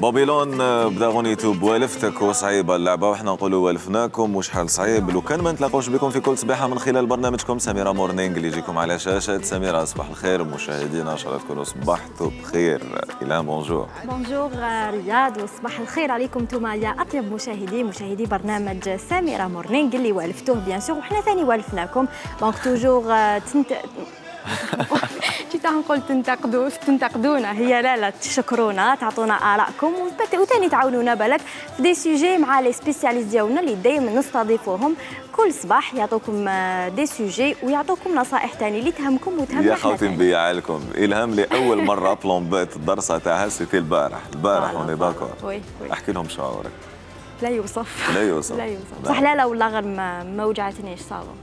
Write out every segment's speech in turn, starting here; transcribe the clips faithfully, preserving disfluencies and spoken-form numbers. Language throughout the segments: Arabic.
بابلون بدا غنيته بوالفتك وصعيبه اللعبه وحنا نقولوا والفناكم وشحال صعيب لو كان ما نتلاقوش بكم في كل صباحه من خلال برنامجكم سميره مورنينغ اللي يجيكم على شاشه سميره. اصبح الخير مشاهدينا، ان شاء الله تكونوا صبحتوا بخير. الهام بونجور. بونجور رياض وصباح الخير عليكم انتم يا اطيب مشاهدي مشاهدي برنامج سميره مورنينغ اللي والفتوه بيان سور وحنا ثاني والفناكم دونك توجور تنت كنت نقول تنتقدوا تنتقدونا هي لا لا تشكرونا تعطونا آرائكم وثاني تعاونونا بالك في دي سوجي مع لي سبيسياليست ديالنا اللي دايما نستضيفوهم كل صباح يعطوكم دي سوجي ويعطوكم نصائح ثاني اللي تهمكم وتهم يا خوتي نبيع لكم الهام لاول مره بلومبات الدرسه تاعها سيتي البارح البارح وني داكور احكي لهم شعورك. لا يوصف لا يوصف لا يوصف صح. لا لا والله غير ما وجعتنيش صافا.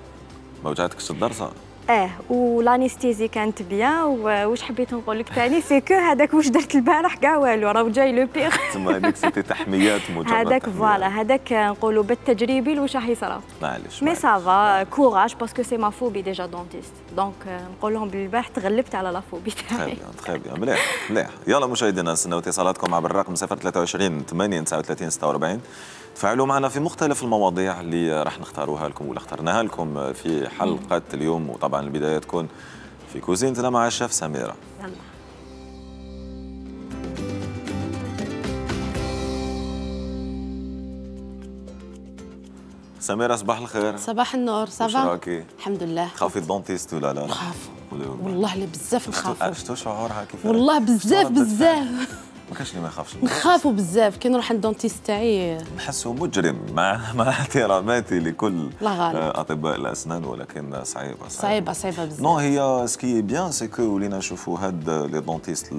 ما وجعتكش الدرسه؟ اه والانستيزي كانت بيان. واش حبيت نقول لك ثاني سي كو هذاك واش درت البارح كاع والو راه جاي لو بيغ تما هذيك سيتي تحميات مجرد هذاك فوالا هذاك نقولوا بالتجريبي واش راح يصرا معليش مي سافا كوراج باسكو سي ما فوبي ديجا دونتيست دونك نقول لهم بالبارح تغلبت على لا فوبي تاعي. تري بيان مليح مليح. يلا مشاهدينا نستناو اتصالاتكم عبر الرقم صفر ثلاثة وعشرين ثمانية تسعة وثلاثين ستة وأربعين. تفاعلوا معنا في مختلف المواضيع اللي راح نختاروها لكم ولا اخترناها لكم في حلقة اليوم، وطبعا البداية تكون في كوزينتنا مع الشيف سميرة. يلا. سميرة صباح الخير. صباح النور، صباح. واش راكي؟ الحمد لله. خافي الدونتيست ولا لا؟ نخاف. والله اللي بزاف نخاف. شتو شعورها كيف؟ والله بزاف بزاف. ما كاينش اللي ما يخافش. نخافوا بزاف كي نروح عند دونتيست تاعي نحسه مجرم مع مع احتراماتي لكل اطباء الاسنان ولكن صعيبه صعيبه صعيبه بزاف. نو هي سكي بيان سي كو ولينا نشوفوا هاد لي دونتيست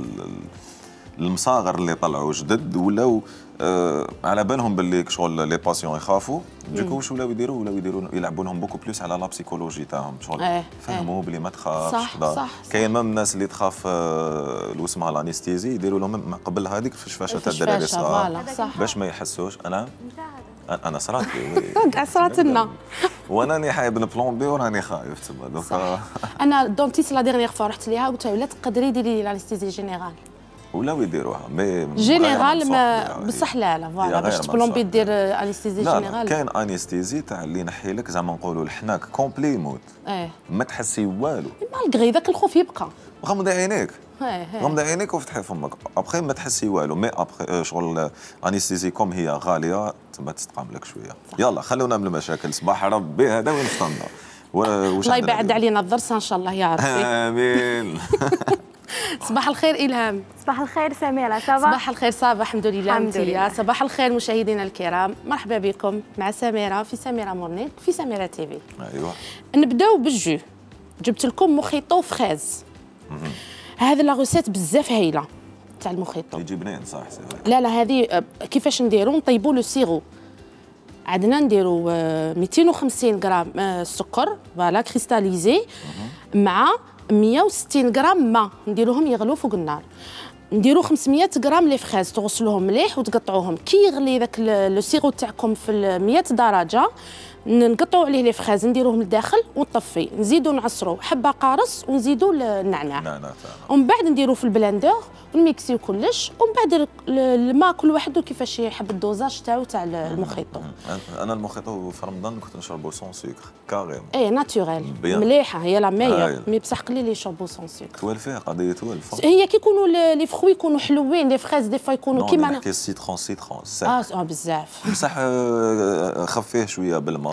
المصاغر اللي طلعوا جدد ولاو أه على بالهم باللي شغل لي باسيون يخافوا دوكو واش ولاو يديروا ولاو يديروا يلعبوا لهم بوكو بلوس على لا بسيكولوجي تاعهم شغل اه فهموا اه بلي ما تخافش. صح صح, صح كاين مام الناس اللي تخاف اسمها الانستيزي يديروا لهم قبل هذيك الفشفاشه تاع الدراري الصغار باش ما يحسوش. انا انا صرات لي صرات لنا وانا راني حايب نبلومبي وراني خايف تما دوكا. انا دونتيست لا ديرنييغ فوا رحت ليها قلت لها ولا تقدري ديري لي الانستيزي جينيرال ولاو يديروها مي جينيرال ما بصح لا لا فوالا باش تبلومبي دير انستيزي جينيرال. كاين انستيزي تاع اللي ينحي لك زعما نقولوا الحناك كومبلي يموت ايه ما تحسي والو مالغري ذاك الخوف يبقى غمضي عينيك غمضي عينيك وفتحي فمك ابخي ما تحسي والو مي ابخي شغل انستيزي كوم هي غاليه تما تستقام لك شويه. يلا خلونا من المشاكل صباح ربي هذا وين فطنا الله يبعد علينا الضرسه ان شاء الله يا ربي امين. صباح الخير إلهام. صباح الخير سميرة. صباح صباح الخير صباح الحمد لله الحمد لله. صباح الخير مشاهدينا الكرام، مرحبا بكم مع سميرة في سميرة مورنينغ في سميرة تي في. ايوا نبداو بالجو. جبت لكم مخيطو فخاز. هذا لا غوسيت بزاف هايله تاع المخيطو. يجي بنين صح سي فري. لا لا هذه كيفاش نديرو نطيبو لو سيرو. عندنا نديرو مئتين وخمسين غرام سكر فوالا كريستاليزي مع مئة وستين غرام ما نديروهم يغلو فوق النار. نديرو خمسمية غرام لي فخاز تغسلوهم مليح وتقطعوهم كي يغلي ذاك لو سيغو تاعكم في مئة درجه نقطعوا عليه لي فخاز نديروهم لداخل ونطفي نزيدو نعصرو حبه قارص ونزيدو النعناع ومن بعد نديرو في البلاندور ونميكسيو كلش ومن بعد الماء كل واحد كيفاش يحب الدوزاج تاعو تاع المخيطو. انا المخيطو في رمضان كنت نشربو سون سكر كاريم اي ناتوريل مليحه هي لا ميا مي بصح قليل يشربوا سون سكر توالفه قضيه توالفه هي كي يكونوا لي فخوي يكونوا حلوين لي فخاز دي فوا يكونوا كيما نحكي سيترون سيترون اه بزاف بصح خفيه شويه بالماء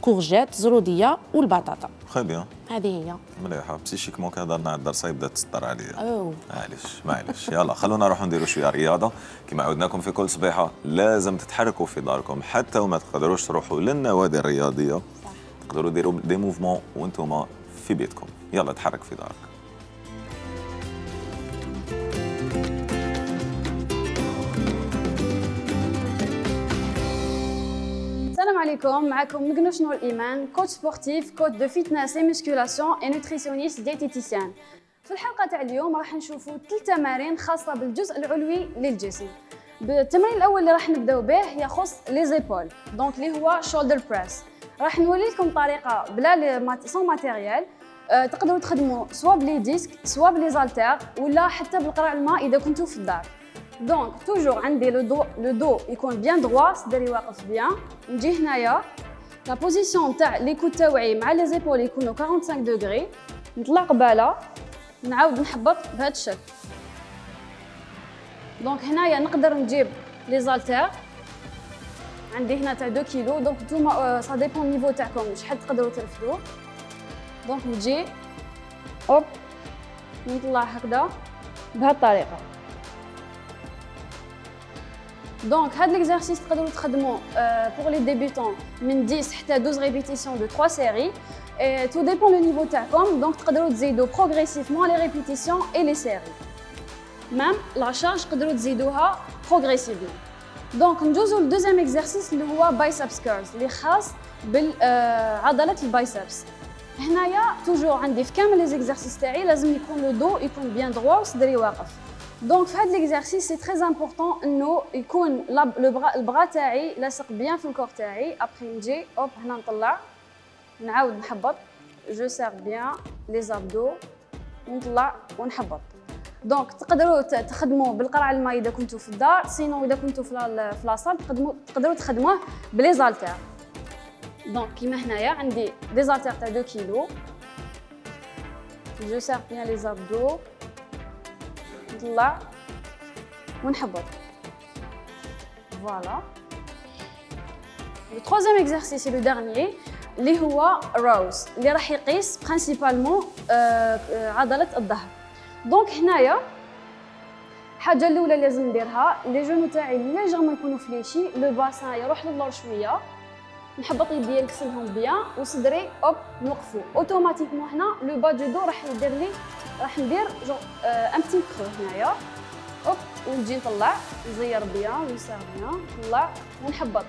كورجيت زروديه والبطاطا. تري بيان هذه هي مليحه بسيشيكمون كي هضرنا على الدرسه يبدا تسطر عليا اوه معليش معليش. يلا خلونا نروحوا نديروا شويه رياضه كما عودناكم في كل صبيحه لازم تتحركوا في داركم حتى وما تقدروش تروحوا للنوادي الرياضيه صح تقدروا ديروا دي موفمون وانتم في بيتكم. يلا تحرك في دارك. السلام عليكم، معكم مجنوش نور الإيمان، كوتش سبورتيف، كوتش دو فيتنس ومسكولاسيون اي نوتريسيونيست ديتيتيسيان. في الحلقة تاع اليوم راح نشوفوا ثلاث تمارين خاصة بالجزء العلوي للجسم. التمرين الأول اللي راح نبداو به يخص لي زيبول، دونك اللي هو شولدر بريس. راح نوري لكم طريقة بلا مات... سون ماتيريال، أه تقدروا تخدموا سوا بلي ديسك، سوا بلي زالتير، ولا حتى بالقرع الماء إذا كنتوا في الدار. دونك توجور عندي لو دو لو دو يكون بيان دروا، صدري واقف بيان، نجي هنايا، لا بوزيسيون تاع لي كوت تاوعي مع لي زيبول يكونوا خمسة وأربعين دوغري، نطلع قبالة، نعاود نحبط بهذا الشكل. دونك هنايا نقدر نجيب لي زالتير، عندي هنا تاع اثنين كيلو، دونك نتوما سا ديبون نيفو تاعكم شحال تقدروا ترفدوه. دونك نجي اوب نطلع هكذا بهذه الطريقه. دونك هاد ليكزارسيس تقدروا تخدموه بور لي ديبيتون من عشرة حتى اثنا عشر ريبيتيسيون دو ثلاثة سيري، تو ديبون لو نيفو تاعكم. دونك تقدروا تزيدوا بروغريسيفمون لي ريبيتيسيون اي لي سيري، ميم لا شارج تقدروا تزيدوها بروغريسيفمون. دونك ندوزو للدوزيام اكزارسيس اللي هو بايسبس كيرلز، اللي خاص بالعضله البايسبس. هنايا توجور عندي في كامل لي زيكزارسيس تاعي لازم يكون لو دو يكون بيان دروا وصدري واقف. دونك في هاد ليكزارسيس سي تري امبورطون انه يكون البغا تاعي لاصق بيان في الكور تاعي. ابخي نجي اوب هنا نطلع، نعاود نحبط، جو سار بيان لي زابدو، نطلع ونحبط. دونك تقدروا تخدموا بالقرع الماء اذا كنتوا في الدار، سينو اذا كنتوا في لاصال تقدروا تقدروا تخدموه بلي زالتير. دونك كيما هنايا عندي دي زالتير تاع اثنين كيلو، جو سار بيان لي زابدو، نطلع ونحبط، فوالا. لو تخوازيام اكزارسيس لو دارنيي اللي هو روز، اللي راح يقيس برينسيبالمون عضله الظهر. دونك هنايا الحاجه الاولى اللي لازم نديرها، لي جونو تاعي ليجيرمون يكونوا فليشي، لو باسان يروح للور شويه، نحبط يديا نكسلهم بيان وصدري اوب نوقفو اوتوماتيكمون. هنا لو با دو دو راح يدير لي، راح ندير جو ان بتي كرو هنايا اوب، ونجي نطلع نزير بيان ويسار بيان، نطلع ونحبط.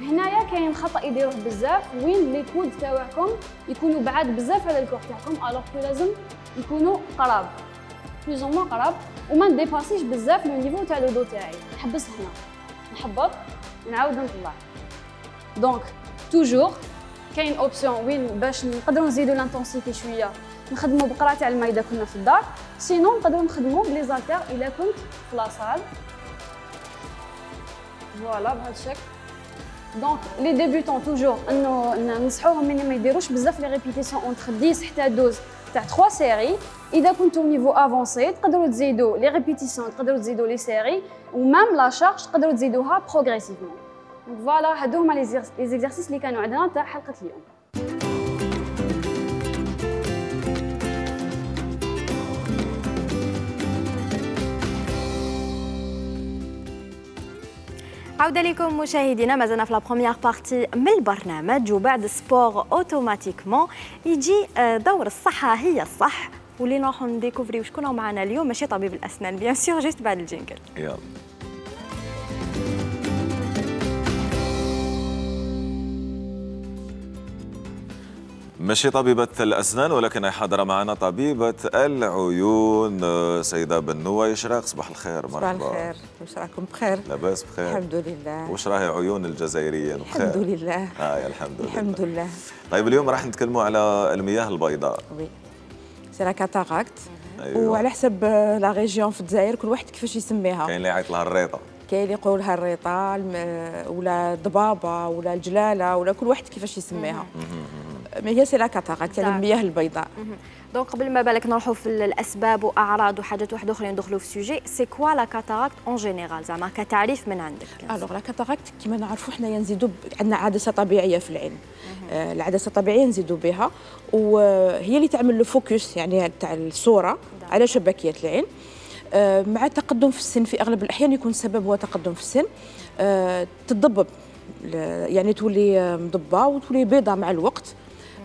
هنايا كاين خطا يديروه بزاف، وين لي كود تاعكم يكونوا بعاد بزاف على الكور تاعكم، الوغ كو لازم يكونوا قراب بلوزومون قراب، وما نديباسيش بزاف لو نيفو تاع لو دو تاعي. نحبس هنا، نحبط، نعاود نطلع. دونك توجور كاين اوبسيون وين باش نقدروا نزيدوا لانتونسيتي شويه، نخدموا بقرعه تاع الماء اذا كنا في الدار، سينو نقدروا نخدموا بلي زالتير الا كنت في لاصال، فوالا بهذا الشكل. دونك لي ديبيتون توجور انه ننصحوهم ان ما يديروش بزاف لي ريبيتيسيون اونتر عشرة حتى اثنا عشر تاع ثلاثة سيري. اذا كنتو نيفو افونسي تقدروا تزيدوا لي ريبيتيسيون، تقدروا تزيدوا لي سيري، ومام لا شارج تقدروا تزيدوها بروغريسيفمون. فوالا هادو هما لي زيكزارسيس اللي كانوا عندنا تاع حلقه اليوم. عودة لكم مشاهدينا، مازلنا في لا بروميير بارتي من البرنامج، وبعد سبور اوتوماتيكمون يجي دور الصحه هي الصح، واللي نروحو نديكوفريو شكون راهو معنا اليوم. ماشي طبيب الاسنان بيان سور، جيست بعد الجينكل. يلا ماشي طبيبة الأسنان، ولكن حاضرة معنا طبيبة العيون سيدة بن نويشراق. صباح الخير. مرحبا. صباح الخير، واش راكم بخير؟ لاباس بخير الحمد لله. واش راهي عيون الجزائريين بخير؟ الحمد لله. آه الحمد لله. الحمد لله. طيب اليوم راح نتكلموا على المياه البيضاء. وي سي لا كاتاراكت. أيوة. وعلى حسب لا ريجيون في الجزائر كل واحد كيفاش يسميها. كاين اللي يعيط لها الريطة، كاين اللي يقولوا لها الريطة ولا الضبابة ولا الجلالة، ولا كل واحد كيفاش يسميها. مي سي لا كاتاراكت يعني المياه البيضاء. دونك قبل ما بالك نروحوا في الاسباب واعراض وحاجات واحده اخرى ندخلوا في سوجي، سي كوا لا كاتاراكت اون جينيرال زعما كتعريف من عندك؟ الوغ لا كاتاراكت كيما نعرفوا حنايا نزيدوا عندنا عدسه طبيعيه في العين، آه العدسه الطبيعيه نزيدوا بها، وهي اللي تعمل لو فوكس يعني تاع الصوره على شبكيه العين. آه مع التقدم في السن في اغلب الاحيان يكون السبب هو تقدم في السن، آه تتضبب يعني تولي مضبه وتولي بيضه مع الوقت.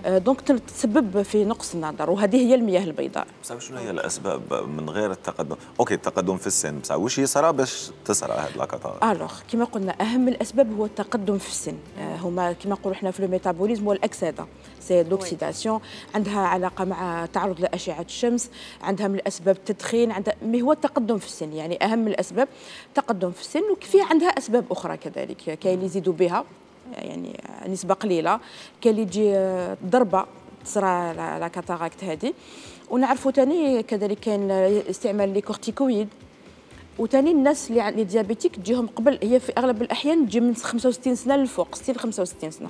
دونك تسبب في نقص النظر، وهذه هي المياه البيضاء. بصح شنو هي الاسباب من غير التقدم؟ اوكي التقدم في السن، بصح واش يصرى باش تصرى هاد لاكاطا؟ الوغ كما قلنا اهم الاسباب هو التقدم في السن، هما كما نقولوا احنا في الميتابوليزم والاكسده، سي لوكسيداسيون، عندها علاقه مع تعرض لاشعه الشمس، عندها من الاسباب التدخين، عندها مي هو التقدم في السن، يعني اهم الاسباب التقدم في السن، وكفيه عندها اسباب اخرى كذلك، كاين اللي يزيدوا بها يعني نسبه قليله، كاين اللي تجي ضربه تصرى لا كاتاراكت هذه، ونعرفوا ثاني كذلك كاين استعمال لي كورتيكويد، وثاني الناس اللي اللي ديابيتيك تجيهم قبل، هي في اغلب الاحيان تجي من خمسة وستين سنه للفوق، ستين خمسة وستين سنه،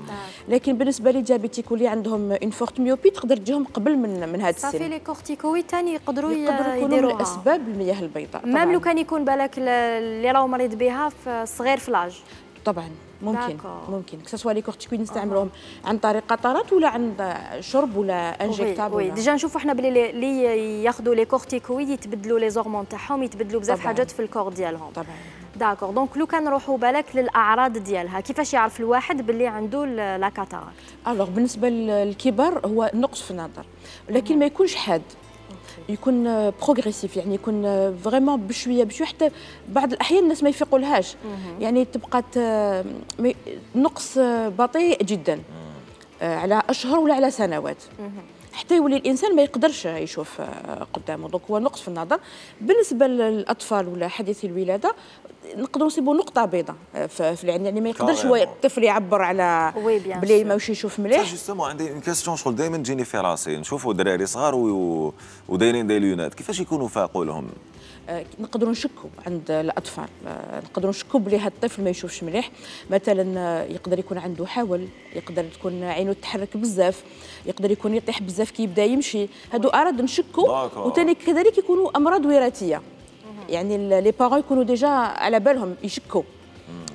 لكن بالنسبه لي ديابيتيك واللي عندهم اون فورت ميوبي تقدر تجيهم قبل من من هذا السن. صافي لي كورتيكويد ثاني يقدروا يديروا من اسباب المياه البيضاء. مام لو كان يكون بالك اللي راهو مريض بها صغير في العاج. طبعا ممكن داكو. ممكن كسوا لي كورتيكويد نستعملوهم عن طريق قطرات ولا عن شرب ولا انجكتابل. وي ديجا نشوفوا احنا بلي اللي ياخذوا لي كورتيكويد يتبدلوا لي زورمون تاعهم، يتبدلوا بزاف حاجات في الكور ديالهم. طبعا داكور. دونك لو كان نروحوا بالك للاعراض ديالها، كيفاش يعرف الواحد باللي عنده لا كاتاراكت؟ الوغ بالنسبه للكبار هو نقص في النظر، لكن ما يكونش حاد، يكون بروغريسيف، يعني يكون فريمون بشويه بشويه، حتى بعض الاحيان الناس ما يفيقولهاش، يعني تبقى نقص بطيء جدا على اشهر ولا على سنوات حتى يولي الانسان ما يقدرش يشوف قدامه، دونك هو نقص في النظر. بالنسبه للاطفال ولا حديثي الولاده نقدروا نصيبوا نقطه بيضاء في العين، يعني ما يقدرش هو الطفل يعبر على بلي ماهوش يشوف مليح. جوستومون عندي اون كاستيون شغل دائما تجيني في راسي، نشوفوا دراري صغار ودايرين دي ليونات، كيفاش يكونوا فاقوا لهم؟ نقدروا نشكوا عند الاطفال، نقدروا نشكوا بلي هذا الطفل ما يشوفش مليح، مثلا يقدر يكون عنده حول، يقدر تكون عينه تتحرك بزاف، يقدر يكون يطيح بزاف كي يبدا يمشي، هادو اعراض نشكوا. وثاني كذلك يكونوا امراض وراثيه، يعني لي بارون يكونوا ديجا على بالهم يشكوا،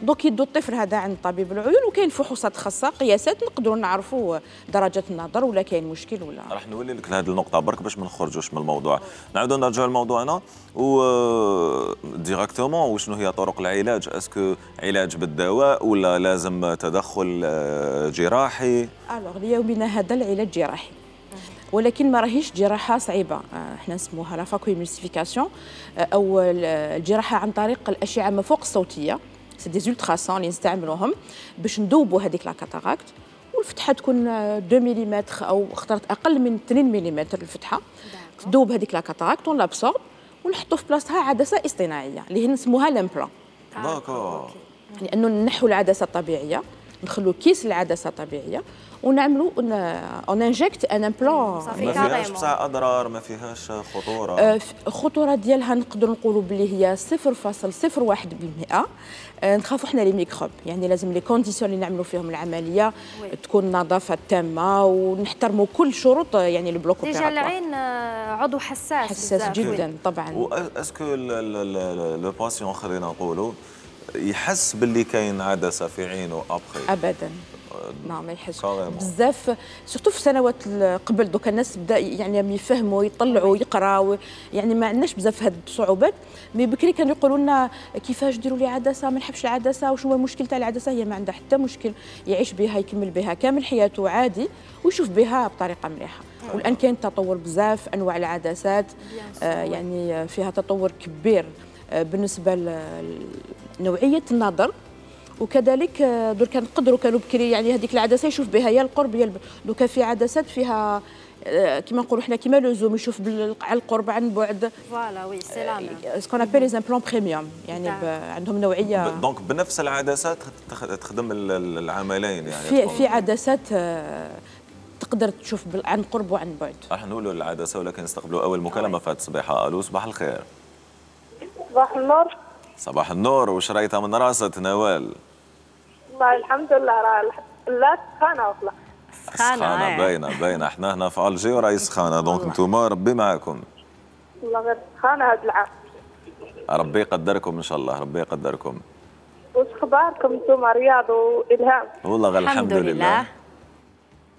دوك يدوا الطفل هذا عند طبيب العيون، وكاين فحوصات خاصه قياسات نقدروا نعرفوا درجه النظر ولا كاين مشكل ولا. راح نولي لك لهذه النقطه برك باش ما نخرجوش من الموضوع، نعاودوا نرجعوا لموضوعنا و ديراكتومون. وشنو هي طرق العلاج؟ اسكو علاج بالدواء ولا لازم تدخل جراحي؟ الوغ ليومنا هذا العلاج جراحي، ولكن ما راهيش جراحه صعيبه، احنا نسموها لا فاكويميسيفيكاسيون، او الجراحه عن طريق الاشعه ما فوق الصوتيه، سي دي زولتراسون اللي نستعملوهم باش نذوبوا هذيك لا كاتاراكت، والفتحه تكون اثنين ملم او اخترت اقل من اثنين ملم الفتحه، تذوب هذيك لا كاتاراكت اون لابسورب ونحطوا في بلاصتها عدسه اصطناعيه اللي هي نسموها لامبلان. داكور. يعني انه نحو العدسه الطبيعيه، ندخلوا كيس العدسه الطبيعيه ونعملوا اون انجكت ان امبلون. صافي كاريمون. ما فيهاش بصح اضرار، ما فيهاش خطوره. آه الخطوره ديالها نقدروا نقولوا بلي هي صفر فاصل صفر واحد بالمئة. آه نخافوا حنا لي ميكروب، يعني لازم لي كونديسيون اللي نعملوا فيهم العمليه وي. تكون نظافه تامه ونحترموا كل شروط، يعني البلوك اوبيراتوار. ديجا العين عضو حساس حساس جدا وي. طبعا. واسكو لو باسيون خلينا نقولوا يحس باللي كاين عدسه في عينه ابخي؟ ابدا نعم ما يحسش بزاف، سورتو في السنوات قبل، دوكا الناس بدا يعني يفهموا يطلعوا يقراوا، يعني ما عندناش بزاف هاد الصعوبات. مي بكري كانوا يقولوا لنا كيفاش ديروا لي عدسه، ما نحبش العدسه، وشنو هو المشكل تاع العدسه؟ هي ما عندها حتى مشكل، يعيش بها يكمل بها كامل حياته عادي ويشوف بها بطريقه مليحه. والان كاين تطور بزاف، انواع العدسات آه يعني فيها تطور كبير بالنسبه لنوعيه النظر، وكذلك دركا نقدروا كانوا بكري يعني هذيك العدسه يشوف بها يا القرب يا دوكا في عدسات فيها كما نقولوا حنا كما لوزوم يشوف على القرب عن بعد. فوالا وي سي لا ميم سكون ابل لي زامبلون بريميوم، يعني عندهم نوعيه. دونك بنفس العدسات تخدم العملين، يعني في في عدسات تقدر تشوف عن قرب وعن بعد. راح نقولوا العدسه ولكن نستقبلوا اول مكالمه في هذه الصباحه. الو صباح الخير. صباح النور. صباح النور. وش رايتها من راسك نوال؟ والله الحمد لله، راه لا سخانه والله. سخانه باينه باينه، احنا هنا في الجي وراهي سخانه، دونك انتوما ربي معاكم. والله غير سخانه هذا العام. ربي يقدركم ان شاء الله، ربي يقدركم. واش اخباركم انتوما رياض والهام؟ والله غير الحمد لله.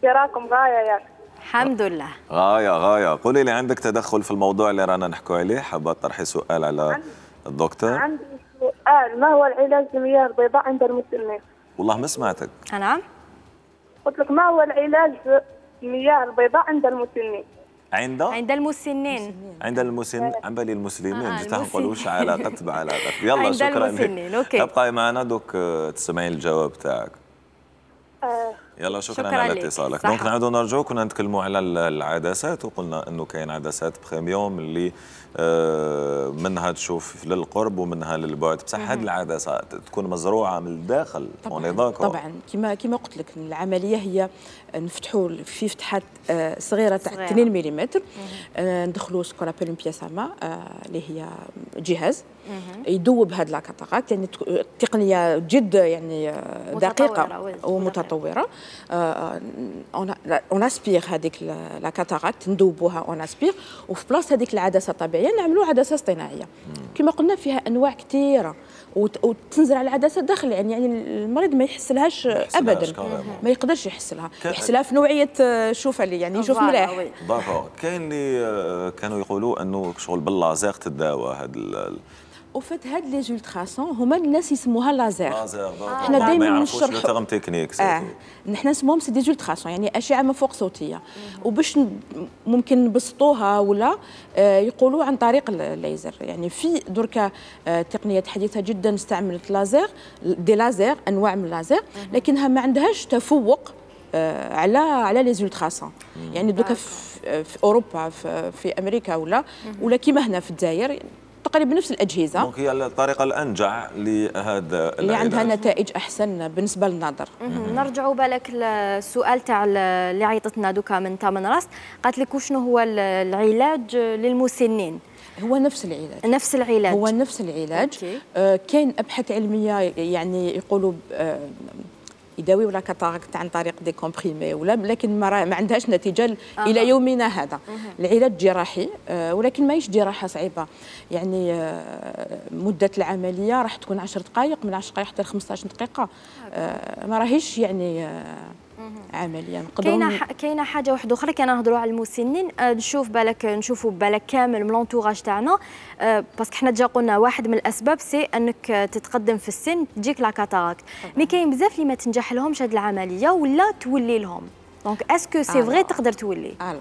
راكم غايه ياك؟ الحمد لله غايه غايه. قولي لي عندك تدخل في الموضوع اللي رانا نحكوا عليه، حابه تطرحي سؤال على الدكتور؟ عندي سؤال، ما هو العلاج للمياه البيضاء عند المسنين؟ والله ما سمعتك. نعم قلت لك ما هو العلاج المياه البيضاء عند المسنين. عند عند المسنين عند المسن عمبالي المسلمين آه جيتها نقول واش علاقة بعلاقة. يلا شكرا لك، ابقاي معنا دوك تسمعين الجواب تاعك. يلا شكرا, شكرا على اتصالك. دونك نعاودوا نرجعوا، كنا نتكلموا على العدسات وقلنا انه كاين عدسات بريميوم اللي منها تشوف للقرب ومنها للبعد، بصح هذه العدسات تكون مزروعه من الداخل. طبعا, طبعاً. كما كما قلت لك العمليه هي نفتحوا في فتحات صغيره تاع اثنين ملم، ندخلوا سكرابيل بياسا ما اللي هي جهاز يذوب هذه لاكاتاراكت، يعني تقنيه جد يعني دقيقه ومتطوره. اون اسبير هذيك لاكاتاراكت ندوبوها اون اسبير، وفي بلاصه هذيك العدسه الطبيعيه نعملوا عدسه اصطناعيه. كما قلنا فيها انواع كثيره وتنزرع العدسات داخل يعني يعني المريض ما يحسلهاش ابدا، ما يقدرش يحسلها، يحسلها في نوعيه شوفه لي يعني يشوف ملاح. دافور كاين اللي كانوا يقولوا انه شغل باللازير تداوى هذا. وفات هاد لي زولتراسون هما الناس يسموها لازير. لازير حنا دائما نشرحوا التيرم تكنيك. اه نحنا نسموهم سي دي زولتراسون يعني اشعه من فوق صوتيه، وباش ممكن نبسطوها ولا آه يقولوا عن طريق الليزر. يعني في دركا آه تقنيات حديثه جدا استعملت لازير، دي لازير انواع من لازير، لكنها ما عندهاش تفوق على على لي زولتراسون. يعني دوكا في, في اوروبا في, في امريكا ولا ولا كيما هنا في الجزائر تقريبا نفس الاجهزه. دونك هي الطريقه الانجع لهذا اللي عندها نتائج احسن بالنسبه للنظر. نرجعوا بالك للسؤال تاع اللي عيطتنا دوكا من تمن راس، قالت لك وشنو هو العلاج للمسنين؟ هو نفس العلاج، نفس العلاج هو نفس العلاج. آه كاين ابحاث علميه يعني يقولوا آه يداويو لا كاتاراكت عن طريق دي كومبريمي ولا، لكن ما عندهاش نتيجه آه. الى يومنا هذا. العلاج جراحي آه ولكن ماهيش جراحه صعيبه، يعني آه مده العمليه راح تكون عشر دقائق، من عشر دقائق حتى خمسطاش دقيقه. آه ما راهيش يعني آه عمليا نقدروا. كاينه كاينه حاجه واحده اخرى، كنا نهضروا على المسنين آه نشوف بالك نشوفوا بالك كامل من لونتوراج تاعنا آه باسكو حنا ديجا قلنا واحد من الاسباب سي انك تتقدم في السن تجيك لا كاتاراكت، مي كاين بزاف اللي ما تنجح لهمش هذه العمليه ولا تولي لهم. دونك اسكو سي فغي تقدر تولي؟ لا،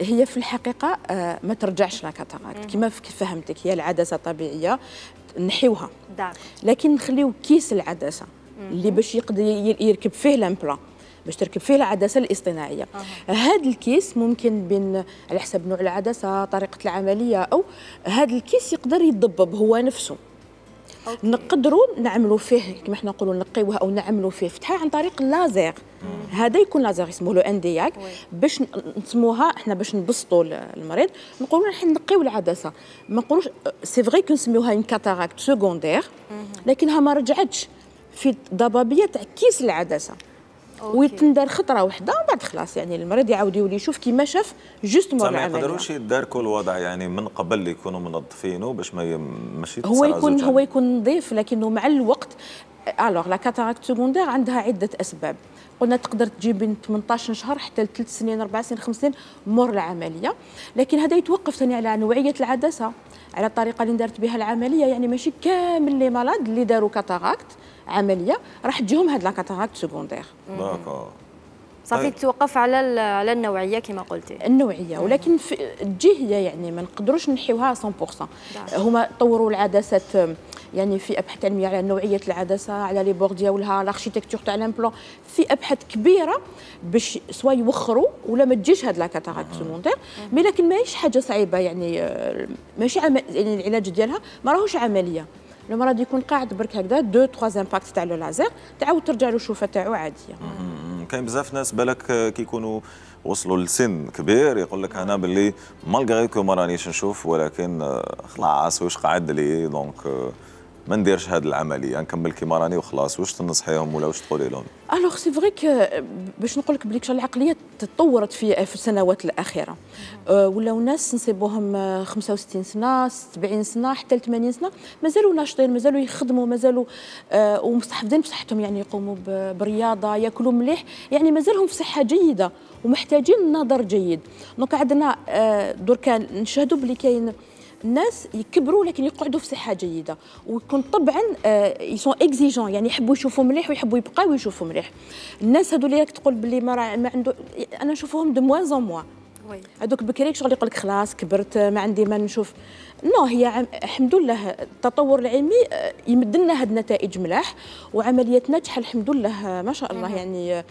هي في الحقيقه آه ما ترجعش لا كاتاراكت كما فهمتك، هي العدسه طبيعيه نحيوها لكن نخليو كيس العدسه اللي باش يقدر يركب فيه لامبلا باش تركب فيه العدسه الاصطناعيه. هذا الكيس ممكن بين على حسب نوع العدسه طريقه العمليه، او هذا الكيس يقدر يتضبب هو نفسه. أوكي. نقدروا نعملوا فيه كما حنا نقولوا نقيوها او نعملوا فيه فتحه عن طريق اللازير. هذا يكون لازير يسموه لو اندياك باش نسموها احنا باش نبسطوا المريض، نقولوا الحين نقيو العدسه، ما نقولوش سي فغي كنسميوها ان كاتاراكت سكوندير، لكنها ما رجعتش في ضبابيه تاع كيس العدسه. ويتندار خطره واحده ومن بعد خلاص يعني المريض يعاود يولي يشوف كيما شاف جوست مور العمليه. ما يقدروش يداركوا الوضع يعني من قبل يكونوا منظفينه باش ما ماشي هو يكون هو يكون نظيف، لكنه مع الوقت الوغ لا كاتاراكت سكوندير عندها عده اسباب. قلنا تقدر تجي بين ثمنطاش شهر حتى ثلاث سنين أربع سنين خمس سنين مور العمليه، لكن هذا يتوقف ثاني على نوعيه العدسه، على الطريقه اللي دارت بها العمليه. يعني ماشي كامل لي مالاد اللي داروا كاتاراكت عمليه راح تجيهم هاد لا كاتاراكت سكوندير. داكور صافي توقف على على النوعيه كما قلتي النوعيه، ولكن تجي هي يعني ما نقدروش نحيوها مية بالمية. هما طوروا العدسات يعني في ابحاث علميه على نوعيه العدسه، على لي بور ديالها، لاركتيكتور تاع لامبلون، في ابحاث كبيره باش سوا يوخروا ولا ما تجيش هاد لا كاتاراكت سكوندير. مي لكن ماهيش حاجه صعيبه، يعني ماشي عم... يعني العلاج ديالها ما راهوش عمليه. المرض يكون قاعد برك هكذا دو تخوا امباكت تاع لو لازير، تعاود ترجع له الشوفه تاعو عاديه. كاين بزاف ناس بالك كيكونوا وصلوا لسن كبير يقول لك انا باللي مالغري كو ما رانيش نشوف، ولكن خلاص واش قعد لي دونك ما نديرش هذه العمليه، نكمل كيما راني وخلاص. واش تنصحيهم ولا واش تقولي لهم؟ الوغ سي فغي باش نقول لك بليك العقليه تطورت في في السنوات الاخيره، أه ولاو ناس نصيبوهم خمسة وستين سنه سبعين سنه حتى ثمانين سنه مازالوا ناشطين، مازالوا يخدموا، مازالوا أه ومستحفظين بصحتهم، يعني يقوموا برياضه، ياكلوا مليح، يعني مازالهم في صحه جيده ومحتاجين نظر جيد. دونك عندنا أه دركا نشاهدوا بلي كاين الناس يكبروا لكن يقعدوا في صحه جيده، ويكون طبعا يسون اكزيجون، يعني يحبوا يشوفوا مليح ويحبوا يبقاو يشوفوا مليح. الناس هذو اللي راك تقول باللي ما, ما عنده، انا نشوفهم دو موان زون موان، هذوك بكريك شغل يقول لك خلاص كبرت ما عندي ما نشوف. نو هي الحمد لله التطور العلمي يمد لنا هاد النتائج ملاح، وعملياتنا تحل الحمد لله ما شاء الله. يعني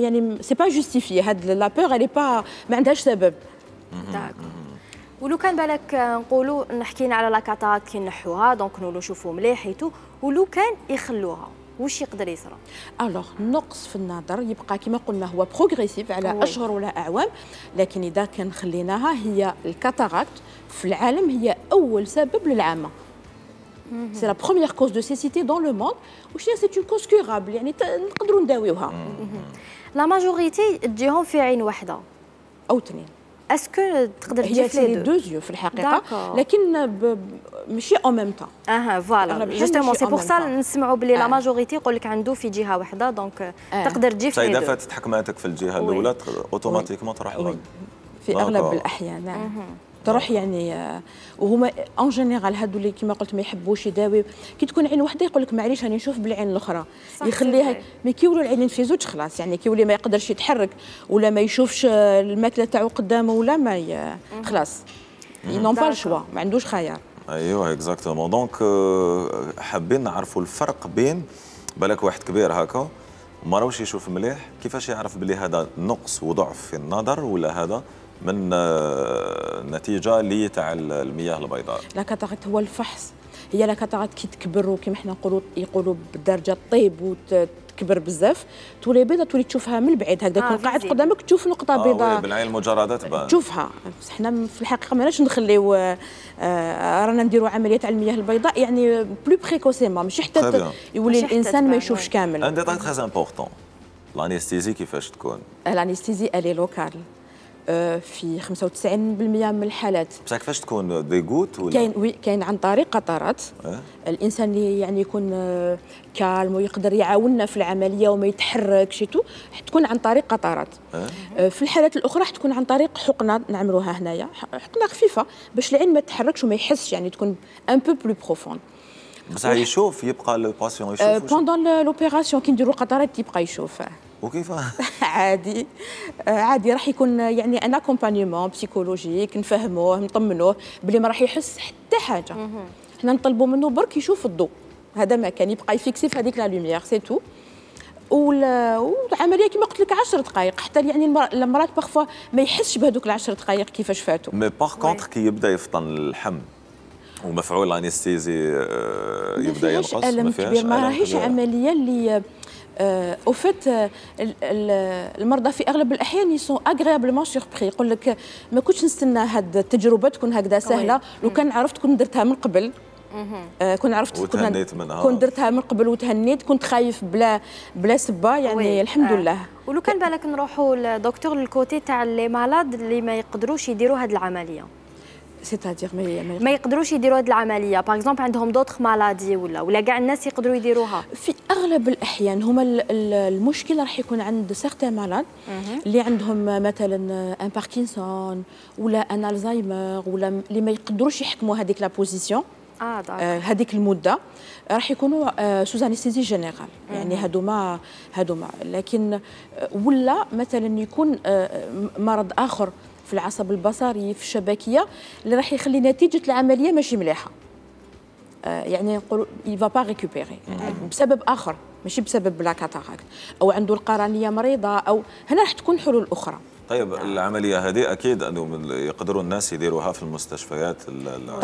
يعني سي با جوستيفي هاد لا بور، الي با ما عندهاش سبب. ولو كان بالك نقولوا نحكينا على لاكاتات كي نحوها دونك نقولوا شوفوا مليح ايتو، ولو كان يخلوها واش يقدر يصرى؟ الوغ نقص في النظر يبقى كما قلنا هو بروغريسيف على أوي. اشهر ولا اعوام، لكن اذا كان خليناها، هي الكاتاراكت في العالم هي اول سبب للعامه. سي لا بروميير كوز دو سيسيتي دون لو موند، واش هي سي اون كوز كيغابل، يعني نقدروا نداويوها. لا ماجوريتي تجيهم في عين واحده او اثنين. اسكو تقدر تجي في لي دو زيو في الحقيقه داكو. لكن ب... ماشي او ميم طون. اها فوالا جوستومون سي بوغ سا نسمعوا بلي لا ماجوريتي يقول لك عنده في جهه واحده، دونك آه. تقدر تجي في لي دو. فايده تحكماتك في الجهه الاولى اوتوماتيكمون تروح لك في اغلب الاحيان. نعم تروح يعني، وهما اون جينيرال هادو اللي كما قلت ما يحبوش يداوي. كي تكون عين واحده يقول لك معليش راني نشوف بالعين الاخرى، يخليها. مي كيولوا العينين في زوج خلاص، يعني كيولي ما يقدرش يتحرك ولا ما يشوفش الماكله تاعو قدامه ولا ما ي... خلاص ينون با شوا، ما عندوش خيار. ايوه اكزاكتومون. دونك حابين نعرفوا الفرق بين بالك واحد كبير هكا وما راهوش يشوف مليح، كيفاش يعرف بلي هذا نقص وضعف في النظر ولا هذا من نتيجه لي تاع المياه البيضاء؟ لا كاتاراكت هو الفحص، هي لا كاتاراكت كي تكبر وكيما حنا نقولوا يقولوا بالدرجه الطيب وتكبر بزاف تولي بيضه، تولي تشوفها من البعيد هكذا. آه قاعد قدامك تشوف نقطه آه بيضاء بالعين المجرده تبان تشوفها. بس حنا في الحقيقه ماناش نخليو آه رانا نديروا عمليه تاع المياه البيضاء يعني بلو بريكوسيمون، ماشي حتى يولي الانسان ما يشوفش كامل. ان ديتاي تري امبورطون، لانيستيزي كيفاش تكون؟ لانيستيزي الي لوكال في خمسة وتسعين بالمئة من الحالات. بصح كيفاش تكون ديغوت ولا؟ كاين وي كاين عن طريق قطرات. أه؟ الانسان اللي يعني يكون كالم ويقدر يعاوننا في العمليه وما يتحركش تو، تكون عن طريق قطرات. أه؟ في الحالات الاخرى تكون عن طريق حقنه نعملوها هنايا، حقنه خفيفه باش العين ما تتحركش وما يحسش، يعني تكون ان بو بلو بروفوند. بصح يشوف يبقى لو باسيون يشوف بوندون لوبيراسيون كي نديروا قطرات يبقى يشوف. وكيفاه؟ عادي عادي راح يكون يعني ان اكومبانيمون بسيكولوجيك، نفهموه نطمنوه بلي ما راح يحس حتى حاجه. حنا نطلبوا منه برك يشوف الضوء، هذا ما كان يبقى يفيكسي في هذيك لا لوميير سي تو. والعمليه كما قلت لك عشر دقائق، حتى يعني المرات بارفوا ما يحسش بهذوك العشر دقائق كيفاش فاتوا. مي باغ كونتخ كي يبدا يفطن الحم ومفعول الانستيزي يبدا ينقص، ما فيهاش الم كبير، ما راهيش عمليه اللي او فيت المرضى في اغلب الاحيان يسون اغريابلمون سوربري، يقول لك ما كنتش نستنى هاد التجربه تكون هكذا سهله، لو كان عرفت كنت درتها من قبل. آه كنت عرفت وتهنيت منها، كنت درتها من قبل وتهنيت، كنت خايف بلا بلا سبه يعني. وي. الحمد آه. لله. ولو كان بالك نروحوا للدكتور للكوتي تاع لي مالاد اللي ما يقدروش يديروا هاد العمليه، سيتادير ما يقدروش يديروا هذه العمليه، باغ اكزومبل عندهم دوطخ مالادي ولا ولا كاع الناس يقدروا يديروها. في اغلب الاحيان هما المشكل راح يكون عند سيغتان مالاد اللي عندهم مثلا ان باركينسون ولا ان الزايمر، ولا اللي ما يقدروش يحكموا هذيك لا بوزيسيون آه هذيك المده، راح يكونوا سوز انستيزي جينيرال، يعني هذوما هذوما. لكن ولا مثلا يكون مرض اخر في العصب البصري في الشبكيه اللي راح يخلي نتيجه العمليه ماشي مليحه، آه يعني نقولوا il va pas récupérer بسبب اخر ماشي بسبب لا كاتاراكت، او عنده القرنيه مريضه، او هنا راح تكون حلول اخرى. طيب العمليه هذه اكيد انهم يقدروا الناس يديروها في المستشفيات العموميه؟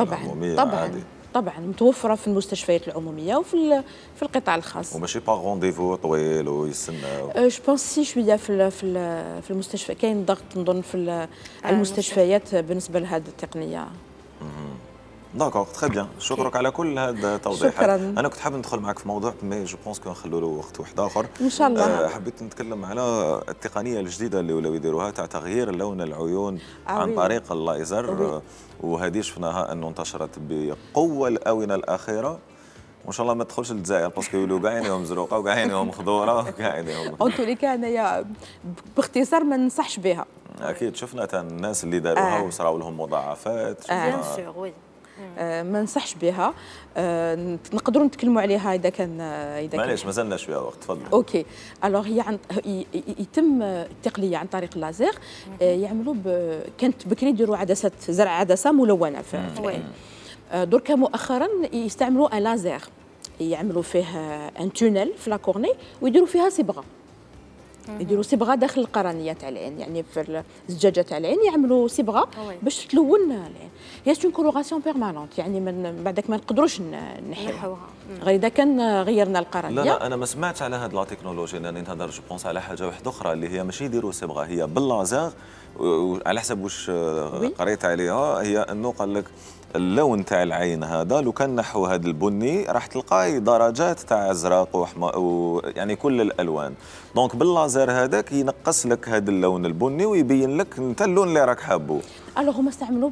طبعا طبعا عادي. طبعا متوفره في المستشفيات العموميه وفي في القطاع الخاص، وماشي با رونديفو طويل ويستنى. جو بونس سي شويه في في المستشفى كاين ضغط نظن في المستشفيات بالنسبه لهذه التقنيه. داكوغ تخي بيان، شكرك على كل هذا التوضيحات. شكرا. انا كنت حاب ندخل معك في موضوع مي جو بونس كو نخلوا له وقت واحد اخر ان شاء الله. حبيت نتكلم على التقنيه الجديده اللي ولاو يديروها تاع تغيير لون العيون عن عوي. طريق الليزر، وهذه شفناها انه انتشرت بقوه الاونه الاخيره، وان شاء الله ما تدخلش للجزائر باسكو يولوا كاع عينيهم مزروقه وكاع عينيهم مخضوره وكاع عينيهم. اون توليكا انايا باختصار ما ننصحش بها. اكيد شفنا الناس اللي داروها آه. وصراو لهم مضاعفات آه. آه ما ننصحش بها. آه نقدروا نتكلموا عليها اذا كان اذا معليش مازلنا شويه وقت. تفضل. اوكي الوغ هي عن يتم التقليه عن طريق اللازير. آه يعملوا ب... كانت بكري يديروا عدسه زرع عدسه ملونه في العين. آه دركا مؤخرا يستعملوا ان لازير يعملوا فيه ان تونيل في لاكورني ويديروا فيها صبغه، يديروا صبغه داخل القرنيه تاع العين، يعني في الزجاجه تاع العين يعملوا صبغه باش تلون العين. هي سون كولوغاسيون بيرمانونت، يعني من بعدك ما نقدروش نحيوها غير اذا كان غيرنا القرنيه. لا لا انا ما سمعتش على هاد لا تكنولوجي، لاني نهضر جو بونس على حاجه واحده اخرى اللي هي ماشي يديروا صبغه، هي باللازير. وعلى حسب واش قريت عليها هي انه قال لك اللون تاع العين هذا لو كان نحو هذا البني راح تلقاي درجات تاع ازرق وحمر ويعني كل الالوان، دونك باللازر هذاك ينقص لك هذا اللون البني ويبين لك انت اللون اللي راك حابه. الوغ هما استعملوا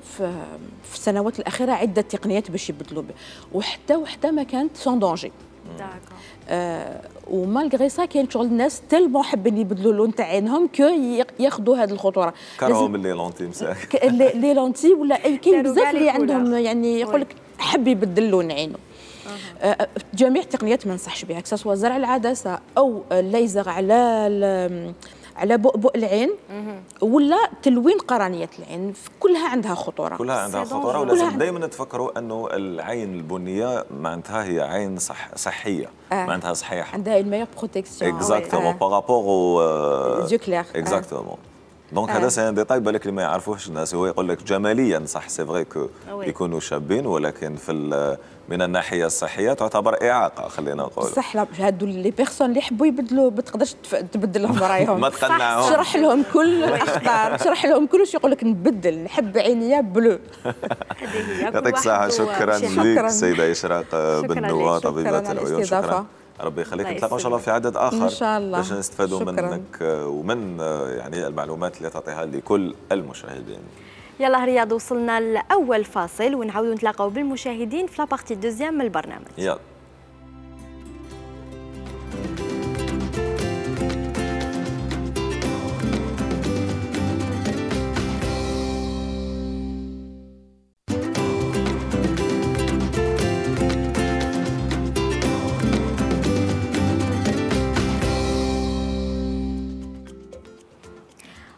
في السنوات الاخيره عده تقنيات باش يبدلوا به، وحتى وحده ما كانت سون دونجي. آه ومالغري سا كاين شغل الناس تالمون حابين يبدلوا اللون تاع عينهم كي ياخذوا هذه الخطوره. كرههم لي لونتي مساك. لي لونتي ولا اي كاين بزاف اللي عندهم يعني يقول لك حب يبدل لون عينه. آه جميع التقنيات ما ننصحش بها، سواء زرع العدسه او الليزر على على بؤبؤ العين ولا تلوين قرنيه العين، كلها عندها خطوره، كلها عندها خطوره. ولازم دائما تفكروا انه العين البنيه معناتها هي عين صح صحيه، آه. معناتها صحيحه، عندها الميور بروتيكسيون اكزاكتومون بارابور او زو كلير اكزاكتومون. دونك هذا سي ان ديتاي بالك اللي ما يعرفوهش الناس. هو يقول لك جماليا صح سي فغي كو يكونوا شابين، ولكن في من الناحيه الصحيه تعتبر اعاقه. خلينا نقول صح هادو لي بيرسون اللي يحبوا يبدلوا ما تقدرش تبدل لهم رايهم. ما تقنعهم، تشرح لهم كل الاخطار، تشرح لهم كلش، يقول لك نبدل نحب عينيا بلو. يعطيك الصحه. شكرا لك السيده إشراق بن نوا طبيبه العيون. شكرا، ربي يخليك. نتلاقاو ان شاء الله في عدد اخر ان شاء الله باش نستفادوا منك ومن يعني المعلومات اللي تعطيها لكل المشاهدين. يلا رياض وصلنا لاول فاصل ونعاودوا نتلاقاو بالمشاهدين في لابارتي دوزيام من البرنامج. يلا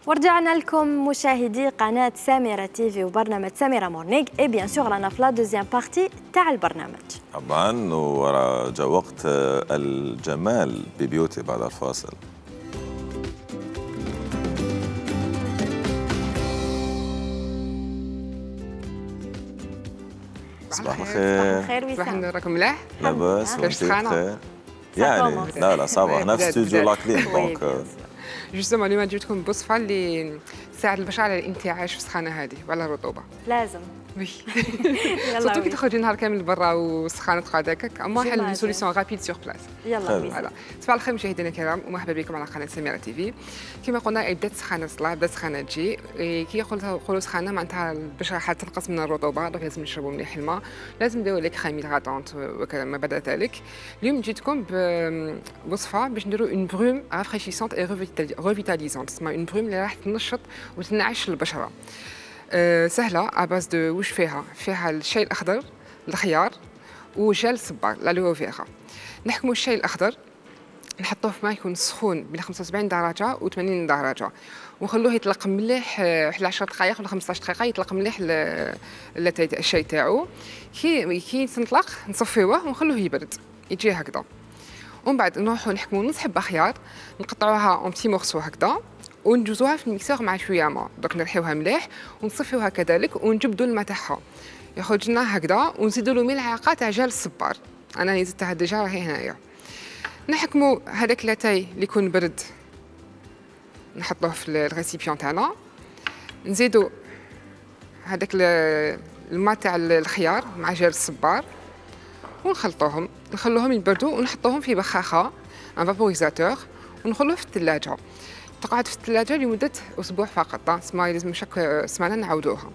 ورجعنا لكم مشاهدي قناة سميرة تيفي وبرنامج سميرة مورنينغ. اي بيان سور رانا في لا دوزيام بارتي تاع البرنامج طبعا، ورا جا وقت الجمال ببيوتي بعد الفاصل. صباح الخير. صباح الخير وسام، راكم ملاح؟ لاباس بخير يعني. لا لا صباح هنا في استوديو لا كليم. دونك جوستومون اليوم جبتكم بصفه اللي تساعد البشره على الانتعاش في السخانه هذه وعلى الرطوبه. لازم وي سورتو كي تخرجي نهار كامل برا والسخانه تقعد هكاك، اما حل سوليسيون رابيد سور بلاس. يلا فوالا. صباح الخير مشاهدينا الكرام ومرحبا بكم على قناه سميرة تي في. كما قلنا بدات السخانه تصلح، بدات السخانه تجي، كي نقولوا سخانه معناتها البشره حتنقص من الرطوبه، دونك لازم نشربوا مليح الماء، لازم نديروا لك خميل غاطونت وما بعد ذلك. اليوم جيتكم بوصفه باش نديروا اون بروم رافريشيسونت اي ريفيتاليزونت، تسمى اون بروم اللي راح تنشط وتنعش البشره. أه سهله اباز دو وش فيها؟ فيها الشاي الاخضر، الخيار وجل الصبار لالو فيرا. نحكموا الشاي الاخضر نحطوه في ماء يكون سخون بين خمسة وسبعين درجه و ثمانين درجه ونخلوه يطلق مليح واحد عشر دقائق ولا خمسطاش دقيقه، يطلق مليح الشاي تاعو. كي كي تنطلق نصفيوه ونخلوه يبرد يجي هكذا، ومن بعد نروحوا نحكموا نص حبه خيار نقطعوها اون بتي مورسو هكذا وندوزوها في الميكسور مع شويه ماء، دوك نرحيوها مليح ونصفيوها كذلك ونجبدوا الماء تاعها يخرج لنا هكذا، ونزيدوا له ملعقه تاع جال السبار. انا زدتها ديجا راهي هنايا. نحكموا هذاك لاتاي اللي يكون برد نحطوه في الريسيبيون تاعنا، نزيدوا هذاك الماء تاع الخيار مع جال السبار ونخلطوهم، نخلوهم يبردوا ونحطوهم في بخاخه ان فابوريزاتور ونخلوه في الثلاجه تقعد في الثلاجه لمده اسبوع فقط. سما لازم شك سمعنا نعاودوها.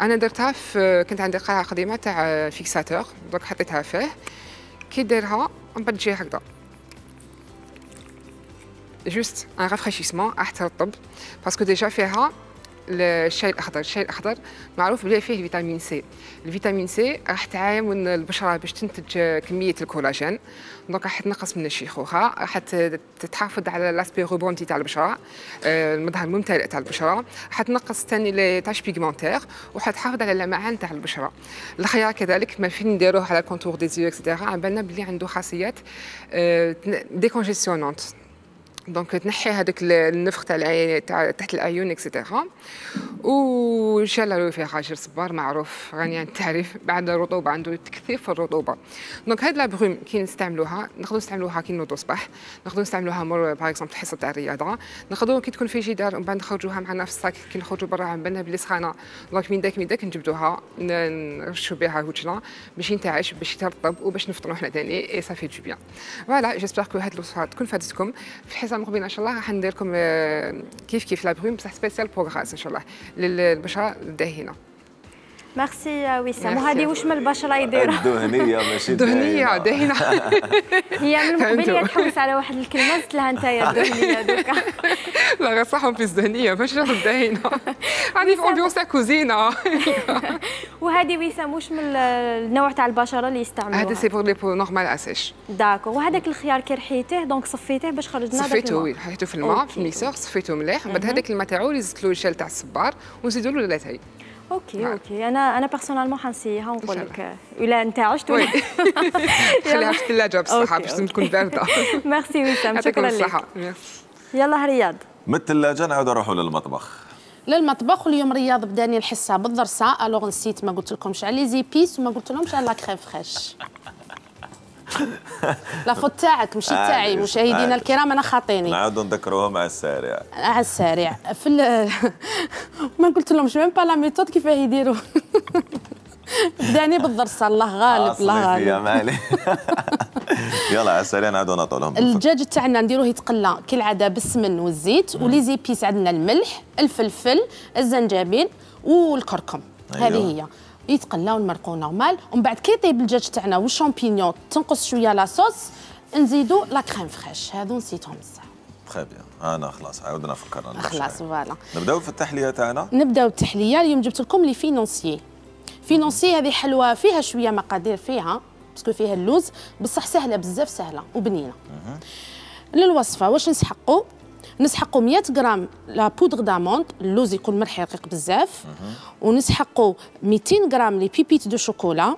انا درتها في كنت عندي قاعه قديمه تاع فيكساتور، دونك حطيتها فيه كي ديرها من بعد تجي هكذا جوست ان رافريشيسمون احترطب باسكو ديجا فيها الشاي الاخضر، الشاي الاخضر معروف بلي فيه فيتامين سي، الفيتامين سي راح تعاون البشره باش تنتج كميه الكولاجين، دونك راح تنقص من الشيخوخه، راح تحافظ على لاسبي روبونتي تاع البشره، المظهر الممتلئ تاع البشره، راح تنقص ثاني لي تاش بيغمونتير وراح تحافظ على اللمعان تاع البشره. الخيار كذلك ما فين نديروه على كونتور ديزيو اكسيتيرا، على بالنا بلي عنده خاصيات ديكونجيسيونونت، دونك تنحي هذاك النفخ تاع العين تاع تحت العيون اكسيتيرا. و شالارو في خاشر صبار معروف راني يعني التعريف بعد الرطوبه، عنده تكثيف في الرطوبه، دونك هاد لا بروم كي نستعملوها نقدروا نستعملوها كي نوضو الصباح، نقدروا نستعملوها مور باغ اكزومبل حصه تاع الرياضه، نقدروا كي تكون في جدار ومن بعد نخرجوها معنا في الصاك كي نخرجوا برا عم بالنا بلي سخانه، دونك من داك من داك نجبدوها نرشوا بها وجهنا باش ينتعش باش يترطب وباش نفطروا حنا ثاني اي صافي دو بيان. فوالا جيسبر كو هاد الوصفه تكون فادتكم. في الحصه مقبله ان شاء الله راح ندير لكم كيف كيف لا بروم بصح سبيسيال بروغراس ان شاء الله للبشره الدهنه. ميرسي وسام، وهذه واش من البشره يديرها؟ دهنيه ماشي دهنيه دهنه. هي من قبل تحوس على واحد الكلمه قلت لها نتايا دهنيه دوكا. لا غير صح بليس دهنيه باش ناخذ دهنه. هذه في امبيونس تاع كوزينه. وهذه وسام واش من النوع تاع البشره اللي يستعملوها؟ هذا سي بور لي بو نورمال اسيش. داكور، وهذاك الخيار كي رحيتيه دونك صفيتيه باش خرج لنا داك الماء. صفيتو وي رحيتو في الماء في الميسور صفيتو مليح، من بعد هذاك الماء تاعو اللي زدت له الشال تاع الصبار ونزيدوا له لاتاي. اوكي اوكي انا انا بيرسونالمون حنسيها ونقول لك الا انت عشت ولا خليها في الثلاجه بصحه باش تكون بارده. ميرسي وسام، شكرا لك. يلا رياض، من الثلاجه نعاودوا نروحوا للمطبخ للمطبخ واليوم رياض بداني الحصه بالضرسه، الوغ نسيت ما قلت لكمش على لي زيبيس وما قلت لهمش على لا كريم فريش. لا فوت تاعك ماشي تاعي، مشاهدينا الكرام انا خاطيني. نعاودوا نذكروهم على السريع على السريع في ما قلت لهمش ميم با لا ميثود كيفاه يديروا. بداني بالضرسه الله غالب الله غالب يا مالي. يلا على السريع نعاودوا نعطوا لهم. الدجاج تاعنا نديروه يتقلى كالعاده بالسمن والزيت ولي زيبيس، عندنا الملح الفلفل الزنجبيل والكركم، هذه هي يتقلى ونمرقو نورمال. ومن بعد كي يطيب الدجاج تاعنا والشامبينيون تنقص شويه لاصوص نزيدو لا كريم فريش، هادو نسيتهم بصح. تري بيان، انا خلاص عاودنا فكرنا خلاص. فوالا نبداو في التحليه تاعنا، نبداو بالتحليه. اليوم جبت لكم لي فينونسيي. فينونسيي هذه حلوه فيها شويه مقادير فيها باسكو فيها اللوز، بصح سهله بزاف، سهله وبنينه. للوصفه واش نسحقوا نسحقوا مية غرام لا بودغ داموند، اللوز يكون مرحي رقيق بزاف، ونسحقوا ميتين غرام لي بيبيت دو شوكولا.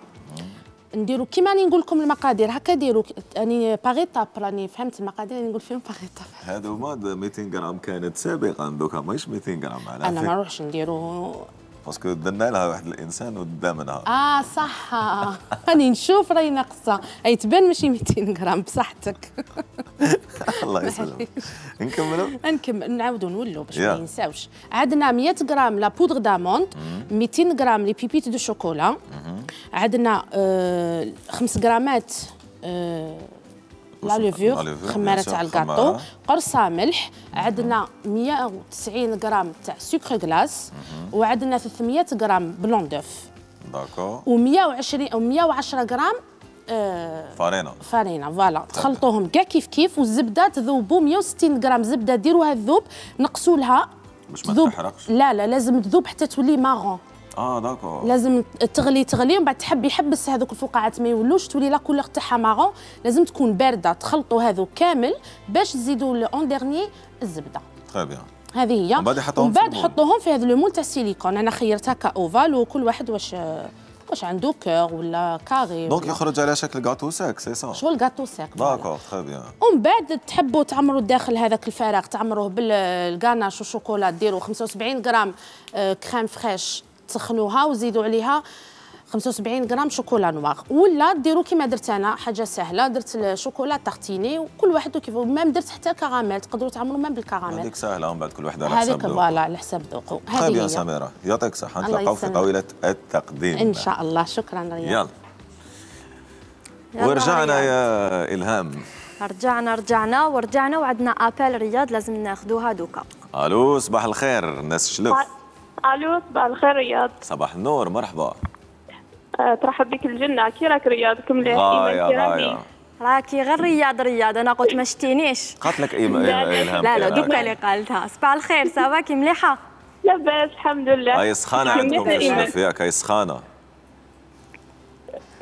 نديروا كيما راني نقول لكم المقادير هكا ديروا، راني باغي طاب راني فهمت المقادير اللي نقول فيهم باغي طاب. هادو هما ميتين غرام كانت سابقا، دوكا ماهيش ميتين غرام على انا ما نروحش نديروا باسكو درنا لها واحد الانسان ودامنها. اه صح راني نشوف راهي ناقصه، اي تبان ماشي ميتين غرام بصحتك. الله يسلمك. نكملوا نكمل نعاودوا نولوا باش ما ننساوش. عندنا مية غرام لا بودغ داموند، ميتين غرام لي بيبيت دو شوكولا، عندنا آه خمس غرامات آه لا لوفور خماره تاع الكاطو، قرصه ملح، عندنا مية وتسعين غرام تاع سكر كلاص، وعندنا ثلاثمية غرام بلون دوف. داكور. و120 او مية وعشرة غرام آه فارينه فارينه فوالا. تخلطوهم كاع كيف كيف، والزبده تذوبوا مية وستين غرام زبده ديروها تذوب، نقصوا لها باش ما تحرقش. لا لا لازم تذوب حتى تولي مارون. اه داكور. لازم تغلي تغلي ومن بعد تحب يحبس هذوك الفقاعات ما يولوش، تولي لا كولور تاعها مارون، لازم تكون بارده. تخلطوا هذو كامل باش تزيدوا لون ديرني الزبده. تري بيان، هذه هي. ومن بعد حطوهم ومن بعد حطوهم في هذا المول تاع السيليكون، انا خيرتها كاوفال وكل واحد واش واش عنده كور ولا كاري دونك يخرج على شكل كاطو ساك سي سا شغل كاطو ساك. داكور تري بيان. ومن بعد تحبوا تعمروا الداخل هذاك الفراغ تعمروه بالكاناش والشوكولا، ديروا خمسة وسبعين غرام كريم فريش تسخنوها وزيدوا عليها خمسة وسبعين غرام شوكولا نوار، ولا ديروا كما درت انا حاجه سهله، درت الشوكولا تارتيني وكل واحد كيف مام، درت حتى الكراميل تقدروا تعملوا مام بالكراميل. هذيك سهله، من بعد كل واحده على حسب ذوقه. هذيك فوالا على حسب ذوقه. هذه هي. طيب يا سميره يعطيك الصحه، نتلاقاو في طاوله التقديم ان شاء الله. شكرا رياض. يلا ورجعنا يا الهام، رجعنا رجعنا ورجعنا وعندنا ابل رياض لازم ناخذوها دوكا. الو صباح الخير ناس الشلف. الو صباح الخير رياض. صباح النور مرحبا. أه ترحب بك الجنه. كي راك رياض؟ كملي ايمان راكي غير رياض رياض، انا قلت ما شتينيش. قالت لك ايمان؟ لا لا دوكا اللي قالتها. صباح الخير صافا كي مليحه؟ لاباس الحمد لله. هاي سخانه عندكم في الشلف ياك؟ هاي سخانه.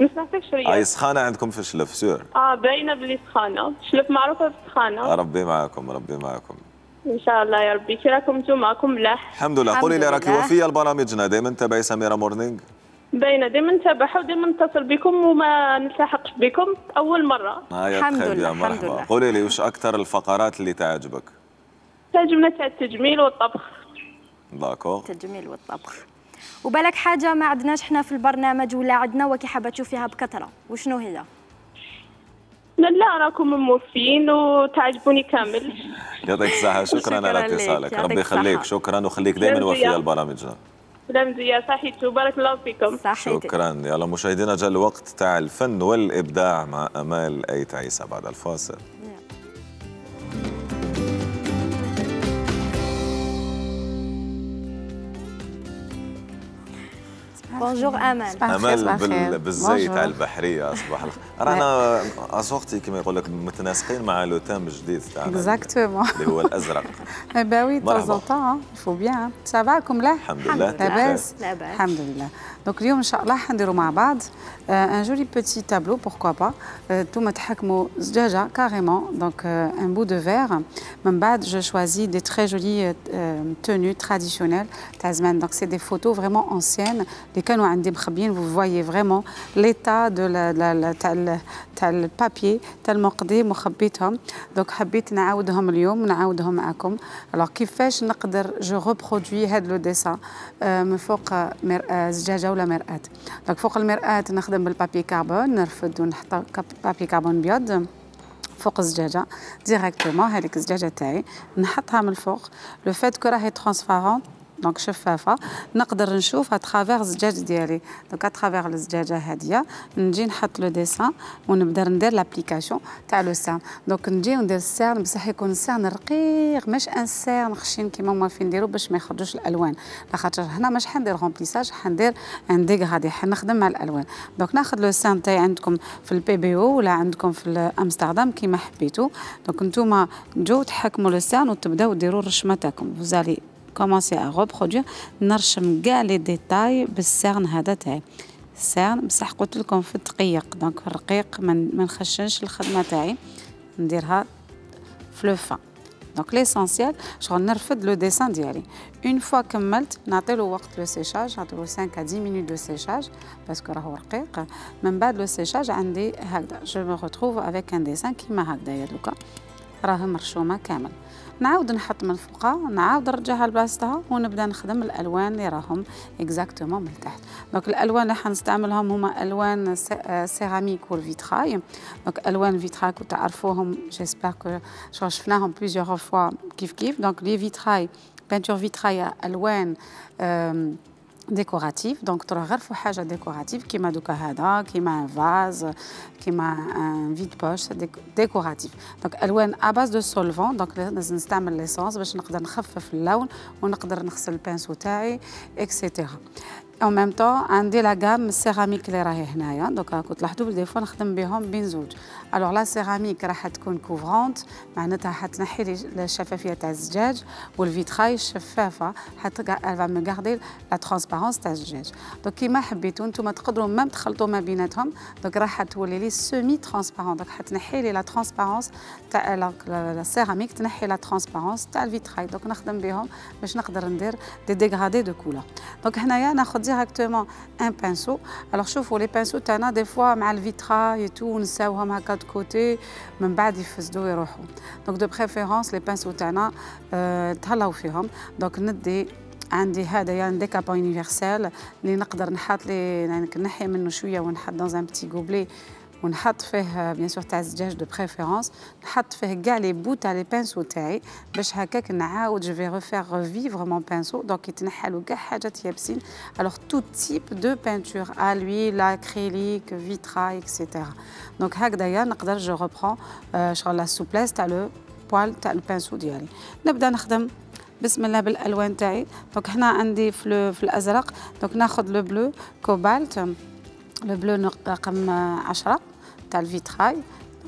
مش نعطيك شويه. هاي سخانه عندكم في الشلف سور. اه باينه بلي سخانه، الشلف معروفه بالسخانه. ربي معاكم ربي معاكم. ان شاء الله يا ربي. كي راكم انتم؟ معكم ملاح الحمد لله. قولي لي راكي وفيه لبرامجنا، دائما تابعي سميرة مورنينغ؟ باينه ديما نتابعها وديما نتصل بكم وما نلتحقش بكم اول مره. الحمد لله الحمد لله. قولي لي واش اكثر الفقرات اللي تعجبك؟ تعجبنا تاع التجميل والطبخ. داكور. التجميل والطبخ. وبالك حاجه ما عندناش حنا في البرنامج ولا عندنا وكي حابه تشوفيها بكثره، وشنو هي؟ لا راكم موفين وتعجبوني كامل. يعطيك الصحه. شكرا على اتصالك. ربي يخليك. شكرا وخليك دائما وفيه لبرامجنا. سلامتي صحيتو بارك الله فيكم. صحيتي. شكرا. يلا مشاهدينا جاء الوقت تاع الفن والابداع مع امال ايت عيسى بعد الفاصل. بونجور امال. امال بالزيت على البحريه اصبح رانا اسورتي كما يقول لك متناسقين مع لو تام الجديد تاعنا اكزاكتومون اللي هو الازرق. با وي طازونطون فو بيان سافاكم لا الحمد لله لاباس لاباس الحمد لله. دونك اليوم ان شاء الله حنديروا مع بعض ان جولي بوتي تابلو بوركوا با انتوما تحكموا زجاجه كاريمون دونك ان بو دو فير من بعد جو شوازي دي تري جولي تونو تراديسيونيل تاع زمان دونك سي دي فوتو فريمون انسيان كانوا عندي مخبيين. vous voyez vraiment l'état de la la تاع البابي تاع المقدي مخبيتهم دونك حبيت نعاودهم اليوم ونعاودهم معكم. الوغ كيفاش نقدر جو ريبرودوي هذا لو ديسان من فوق مرآه زجاجه ولا مرآه. دونك فوق المرآه نخدم بالبابي كربون نرفد ونحط بابي كربون ابيض فوق الزجاجه ديريكتومون. هذيك الزجاجه تاعي نحطها من فوق لو فات كو راهي ترانسفارون دونك شفافه نقدر نشوف اترافير الزجاج ديالي. دونك اترافير الزجاجه هاديه نجي نحط لو ديسان ونبدا ندير لابليكاسيون تاع لو سيرن. دونك نجي وندير السيرن بصح يكون السيرن رقيق مش ان سيرن خشين كيما هما فين نديرو باش ما يخرجوش الالوان، خاطر هنا مش حندير رومبليساج حندير ان ديغرادي حنخدم مع الالوان. دونك ناخذ لو سيرن تاعي عندكم في البي بي او ولا عندكم في امستردام كيما حبيتو. دونك نتوما تجو تحكموا لو سيرن وتبداو ديروا الرشمه تاعكم. فوزالي كومونسي ا ريبرودوير نرشم كاع لي ديتاي بالسيرن هذا تاعي. السيرن بصح قلت لكم في الدقيق دونك في الرقيق ما نخشنش الخدمه تاعي نديرها في لو فان. دونك ليسونسيال شغل نرفد لو ديسان ديالي. اون فوا كملت نعطي له وقت لو سيشاج نعطي له خمسة إلى عشرة مينوت دو سيشاج باسكو راهو رقيق. من بعد لو سيشاج عندي هكذا جو مي ريتروف افيك ان ديسان كيما هكذايا دوكا راه مرشومه كامل. نعاود نحط من فوقها نعاود نرجعها لبلاصتها ونبدا نخدم الالوان اللي راهم اكزاكتومون من تحت. دونك الالوان اللي حنستعملهم هما الوان سيراميك والفيتراي. دونك الوان فيتراي تعرفوهم جيسبر كو شفناهم بليزيور فوا كيف كيف. دونك لي فيتراي بانتور فيتراي الوان ديكوراتيف دونك تروح غير في حاجه ديكوراتيف كيما دوكا هذا كيما ان فاز كيما ان فيد بوش ديكوراتيف. دونك الوان اباز دو سولفون دونك لازم نستعمل ليسونس باش نقدر نخفف اللون ونقدر نغسل البانسو تاعي اكسيتيرا. او ميم طون عندي لا غام السيراميك اللي راهي هنايا دونك راكم تلاحظوا بلي دي فوا نخدم بهم بين زوج. الوغ لا سيراميك راح تكون كوفرونت معناتها حتنحي لي الشفافيه تاع الزجاج والفيتراي الشفافه حتى الفا مي غاردي لا ترونسبارونس تاع الزجاج. دونك كيما حبيتوا نتوما تقدروا ميم تخلطوا ما بيناتهم دونك راح تولي لي سيمي ترونسبارون. دونك حتنحي لي لا ترونسبارونس تاع السيراميك تنحي لا ترونسبارونس تاع الفيتراي. دونك نخدم بهم باش نقدر ندير دي ديغرادي دو كولور. دونك هنايا ناخذ directement un pinceau. Alors شوفوا لي بانسو تاعنا دي فوا مع الفيتراي تو نساوهم هكا دو كوتي من بعد يفسدوا يروحوا. دونك دو بريفيرونس لي بانسو تاعنا تهلاو فيهم. دونك ندي عندي هذا يعني ديكابا يونيفرسال اللي نقدر نحط لي يعني نحي منه شويه ونحط دون ان بتي غوبلي ونحط فيه بيان سور تاع الزجاج دو بريفيرونس نحط فيه كاع لي بو تاع لي بانسو تاعي باش هكاك نعاود جو في ريفير ريفيفر مون بانسو. دونك يتنحلوا كاع حاجات يابسين. الوغ تو تيب دو بانتور ا لوي لاكريليك فيتراي اكسيتيرا. دونك هكذايا نقدر جو ريبرون شغل لا سوبلاس تاع لو بوال تاع البانسو ديالي. نبدا نخدم بسم الله بالالوان تاعي. دونك هنا عندي في, في الازرق دونك ناخذ لو بلو كوبالت لو بلو رقم عشرة تاع الفيتراي.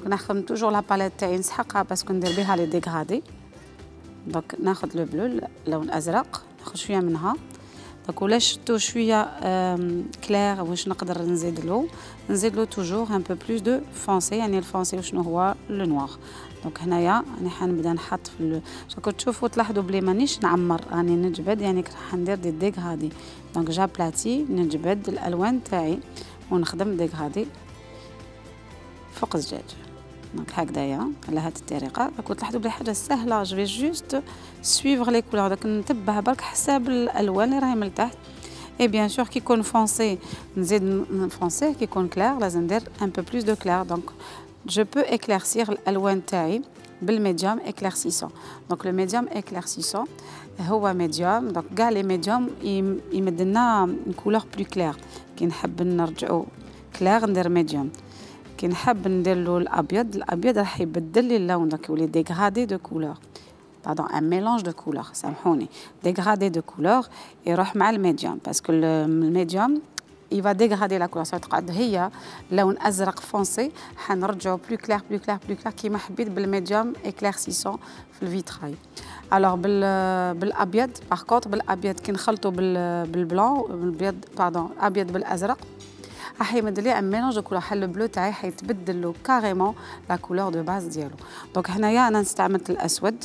دونك نخدم توجور لا باليت تاعي نسحقها باسكو ندير بها لي ديغرادي. دونك ناخذ لو بلو اللون الازرق ناخد شويه منها دونك ولا شتو شويه كلير واش نقدر نزيد له نزيد له توجور ان بو بلوس دو فونسي يعني الفونسي وشنو هو لو نوار دونك هنايا راني حنبدا نحط في راكم تشوفوا تلاحظوا بلي مانيش نعمر راني يعني نجبد يعني راح ندير دي ديك هادي دونك جابلاتي نجبد الالوان تاعي ونخدم ديك هادي فوق الزجاج دونك هكذايا على هذه الطريقه راكم تلاحظوا بلي حاجه سهله جو في جوست سويفغ لي كولور دونك نتبع برك حساب الالوان اللي راهي من تحت اي بيان سور كي يكون فونسي نزيد نفونسيه كي يكون كلير لازم ندير ان بو بلوس دو كلير دونك جو بو اكلارسير الالوان تاعي بالميديوم اكلارسيسون دونك لو ميديوم اكلارسيسون هو ميديوم دونك كاع لي ميديوم يمدلنا كولور بلو كلير كي نحب نرجعو كلير ندير ميديوم كي نحب نديرلو الابيض الابيض راح يبدل لي اللون دونك يولي ديغرادي دو كولور باردون ان ميلونج دو كولور سامحوني ديغرادي دو كولور يروح مع الميديوم باسكو الميديوم يفا ديغرادي لا كولور تقعد هي لون ازرق فونسي حنرجعو بلو كلير بلو كلير بلو كلير كيما حبيت بالميديوم اكلارسيسون في الفيتراي الوغ بالابيض باغ كونط بالابيض كي نخلطو بالبلون بالابيض باردون ابيض بالازرق راح يمد لي ان ميلونج كولور حل البلو تاعي حيتبدل له كاريمون لا كولور دو باز ديالو دونك هنايا انا استعملت الاسود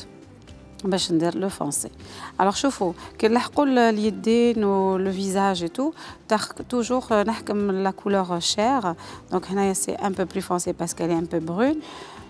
باش ندير لو فونسي الوغ شوفوا كي نلحقوا اليدين ولو فيزاج اي تو توجور نحكم لا كولور شير دونك هنايا سي ان بو بلو فونسي باسكو لي ان بو برون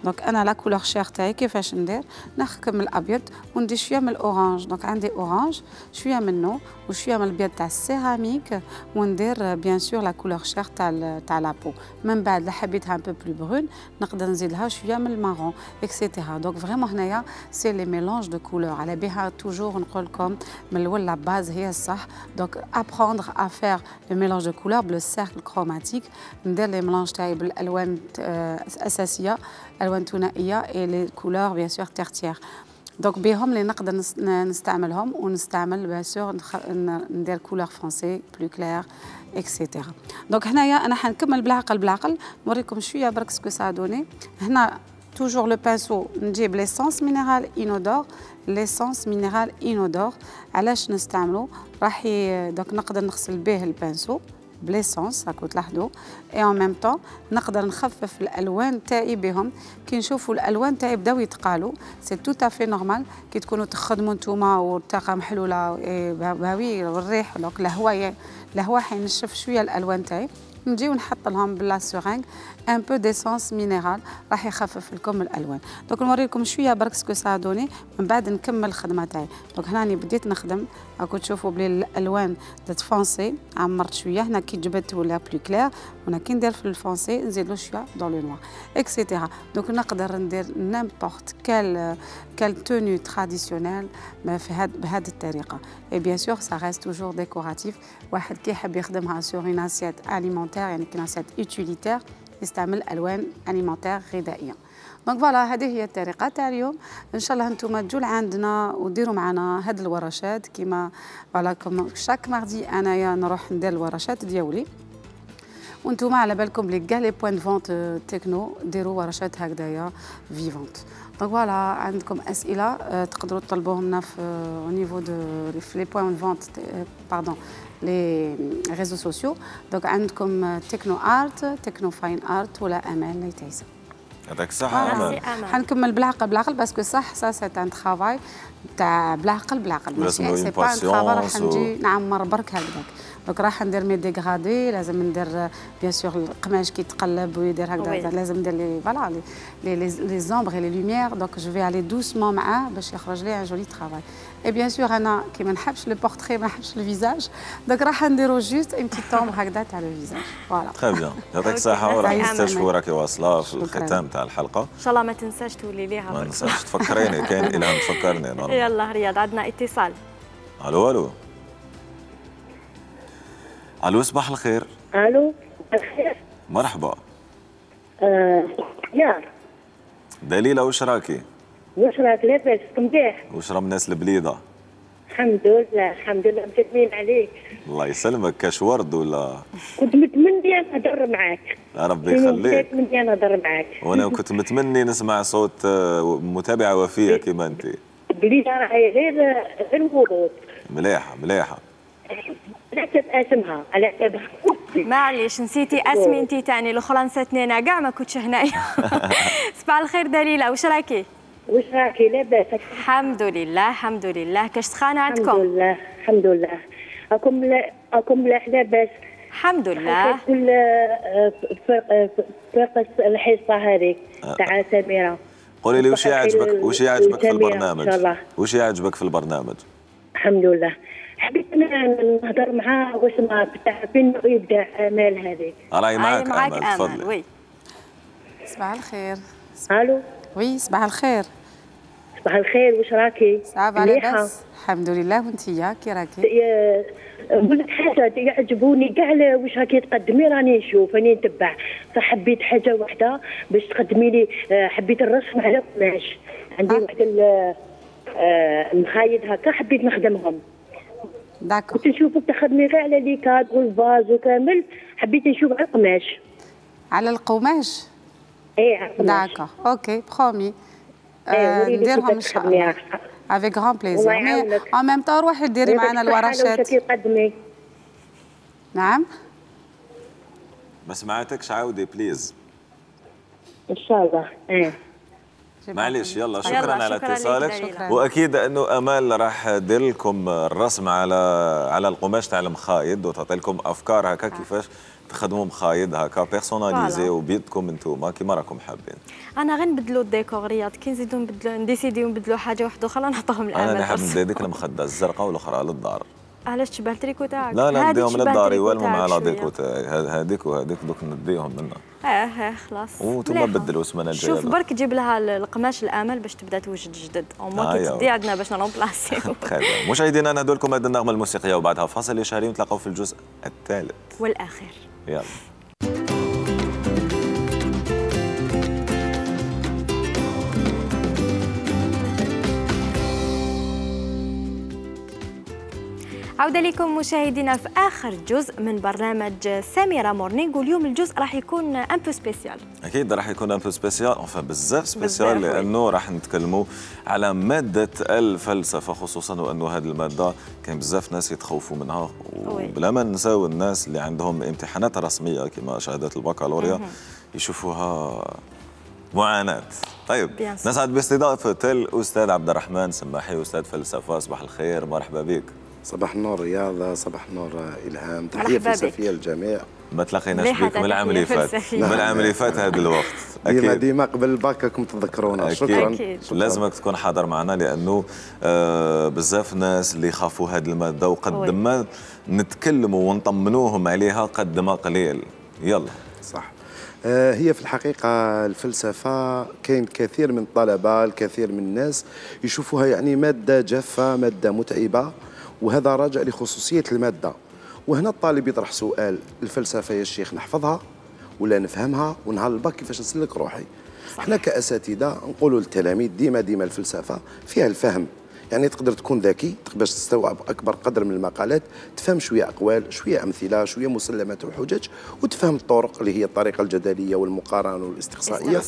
دونك انا لا كولور شير تاعي كيفاش ندير نحكم الابيض وندير شويه من الاورانج دونك عندي اورانج شويه منه وشويه من الابيض تاع السيراميك وندير بيان سور لا كولور شير تاع تاع لابو من بعد لا حبيتها ان بو بلو برون نقدر نزيد لها شويه من المارون اكسيتيرا دونك فريمون هنايا سي لي ميلونج دو كولور على بها توجور نقول لكم من الاول لا باز هي الصح دونك ابروندر ا فير لو ميلونج دو كولور بلو سيركل كروماتيك ندير لي ميلونج تاعي بالالوان الاساسيه الوان ثنائيه اي لي كولور بيان سور تيرتيير دونك بهم اللي نقدر نستعملهم ونستعمل بيان سور ندير كولور فرونسي بلو كلير اكسيتيرا دونك هنايا انا حنكمل بالعقل بالعقل نوريكم شويه برك سكو سا دوني هنا toujours le pinceau نجيب l'essence minérale inodore l'essence minérale inodore علاش نستعملو راح دونك نقدر نغسل به البانسو بليسونس راكم تلاحظوا اي اون ميم طون نقدر نخفف الالوان تاعي بهم كي نشوفوا الالوان تاعي بداو يتقالوا سي تو تافي نورمال كي تكونوا تخدموا نتوما والطاقه محلوله باوي والريح دونك الهواء الهواء حينشف شويه الالوان تاعي نجيو نحط لهم بلا سورينغ ان بو ديسونس مينيرال راح يخفف لكم الالوان دونك نوريكم شويه برك سكو سا دوني من بعد نكمل الخدمه تاعي دونك هناني بديت نخدم راكم تشوفوا بلي الالوان دات فونسي عمرت شويه هنا كي جبدت ولا بلو كلير وانا كي ندير في الفونسي نزيد له شويه دون لو نوار اكسيتيرا دونك نقدر ندير نيمبورت كال كال توني تراديسيونيل بهذه الطريقه اي بيان سور سا ريست توجور ديكوراتيف واحد كي يحب يخدمها سور اون اسيات يعني كي ناسيت يوتيليتير يستعمل الوان انيمونتير غذائيه دونك فوالا هذه هي الطريقه تاع اليوم ان شاء الله نتوما تجوا لعندنا وديروا معنا هاد الورشات كيما فوالا كما شاك ماردي انايا نروح ندير الورشات ديالي وانتوما على بالكم لي كاع لي بوين فونت تكنو ديروا ورشات هكذايا فيفونت دونك فوالا عندكم اسئله تقدروا تطلبوهم لنا في او نيفو دو لي بوين فونت باردون لي ريزو سوسيو دونك عندكم تكنو ارت تكنو فاين ارت ولا امال لا يتعسى هذاك صح امال حنكمل بالعقل بالعقل باسكو صح سا سي ان ترافاي تاع بالعقل بالعقل ماشي سي با ان ترافاي راح نجي نعمر برك هكذاك دونك راح ندير مي ديغرادي لازم ندير بيان سور القماش كيتقلب ويدير هكذا لازم ندير لي فوالا لي لي زومبغ لي لوميير دونك جو في علي دوسمون معاه باش يخرج لي ان جولي ترافاي اي بيان سور انا كي ما نحبش لو بورتري ما نحبش الفيزاج دونك راح نديرو جوست ان بتي تومب هكذا تاع لو فيزاج فوالا تري بيان يعطيك الصحه وراك تستشفو راكي واصله في الختام تاع الحلقه ان شاء الله ما تنساش تولي ليها ما تنساش تفكريني كاين الهام تفكرني يلا رياض عندنا اتصال الو الو الو صباح الخير. الو الخير. مرحبا. ااا يا دليله واش راكي؟ واش راك لاباس مليح؟ واش راه الناس البليده؟ الحمد لله الحمد لله مسلمين عليك. الله يسلمك كاش ورد ولا؟ كنت متمنيه نهضر معاك. ربي يخليك. كنت متمنيه نهضر معاك. وانا كنت متمني نسمع صوت متابعه وفيه كيما انت. الجديده راهي غير غير ورود. ملاحه ملاحه. على حسب اسمها، على حسب معليش نسيتي اسمي انت ثاني، الاخرى نساتني انا كاع ما كنتش هنايا. صباح الخير دليله، واش راكي؟ واش راكي لاباس؟ الحمد لله الحمد لله، كاش سخانه عندكم؟ الحمد لله الحمد لله. راكم راكم ملاح لاباس؟ الحمد لله. كل فرق فرق الحصه هذيك تاع سميره. قولي لي واش يعجبك واش يعجبك في البرنامج؟ واش يعجبك في البرنامج؟ الحمد لله. حبيت نهضر معاه واش ما بتعرفين يبدع امال هذيك. راهي معاك امال، تفضلي. وي. صباح الخير. الو. وي صباح الخير. صباح الخير، واش راكي؟ صعاب على باس؟ الحمد لله، وانتيا كي راكي؟ نقول لك حاجه يعجبوني كاع واش راكي تقدمي، راني نشوف راني نتبع، فحبيت حاجه واحده باش تقدمي لي، حبيت الرسم على القماش، عندي واحد المخايط هكا حبيت نخدمهم. داكور. كنت نشوفك تخدمي غير على لي كاد والفاز وكامل، حبيت نشوف على القماش. على القماش؟ ايه على القماش. داكور، اوكي بخومي. آه نديرهم ان شاء الله. افيك غران بليزير، مي اون ميم طون روحي ديري معنا الورشات. نعم؟ ما سمعتكش، عاودي بليز. ان شاء الله، ايه. معليش يلا شكرا, شكرا على اتصالك، واكيد انه امال راح دير لكم الرسم على على القماش تاع المخايد، وتعطي لكم افكار هكا كيفاش تخدموا مخايد هكا بيرسوناليزي وبيدكم انتوما كيما راكم حابين. انا غنبدلوا الديكور رياض، كي نزيدوا نبدلوا نديسيديو نبدلوا حاجه واحده اخرى نعطوهم لامال. انا حاب ندي ديك المخده الزرقاء والاخرى للدار. علاش تشبه التريكو تاعك؟ لا لا نديهم للدار يوالموا مع لا ديكو تاعي، هذيك وهذيك دوك نديهم لنا. اه اه خلاص وانتم بدلوا السمانه الجايه. شوف برك جيب لها القماش الامل باش تبدا توجد جدد، اون كي تدي عندنا باش نرومبلاسيو. مشاهدينا نهدو لكم هذه النغمه الموسيقيه وبعدها فاصل لشهري ونتلاقاو في الجزء الثالث والاخير. يلا. عودة لكم مشاهدينا في آخر جزء من برنامج سميرة مورنينغ، واليوم الجزء راح يكون ان بو سبيسيال. أكيد راح يكون ان بو سبيسيال، أونفا بزاف سبيسيال، لأنه راح نتكلموا على مادة الفلسفة، خصوصا وأنه هذه المادة كان بزاف ناس يتخوفوا منها، وبلا ما نساو الناس اللي عندهم امتحانات رسمية كما شهادات البكالوريا يشوفوها معاناة. طيب نسعد باستضافة الأستاذ عبد الرحمن سماحي، أستاذ فلسفة. صباح الخير، مرحبا بك. صباح النور رياضة، صباح النور إلهام، تحية فلسفية للجميع. ما تلاقيناش بك من العام اللي فات، من العام اللي فات هذا الوقت. ديما ديما قبل الباكاكم تذكرونا. شكرا. أكيد. شكرا. لازمك تكون حاضر معنا، لأنه آه بزاف ناس اللي خافوا هذه المادة، وقد ما نتكلموا ونطمنوهم عليها قد ما قليل. يلا. صح. هي في الحقيقة الفلسفة كاين كثير من الطلبة، الكثير من الناس يشوفوها يعني مادة جافة، مادة متعبة، وهذا راجع لخصوصية المادة. وهنا الطالب يطرح سؤال: الفلسفة يا شيخ نحفظها ولا نفهمها ونهار الباك كيفاش نسلك روحي؟ احنا كأساتذة نقولوا للتلاميذ ديما ديما الفلسفة فيها الفهم، يعني تقدر تكون ذكي باش تستوعب أكبر قدر من المقالات، تفهم شوية أقوال، شوية أمثلة، شوية مسلمات وحجج، وتفهم الطرق اللي هي الطريقة الجدلية والمقارنة والاستقصائية،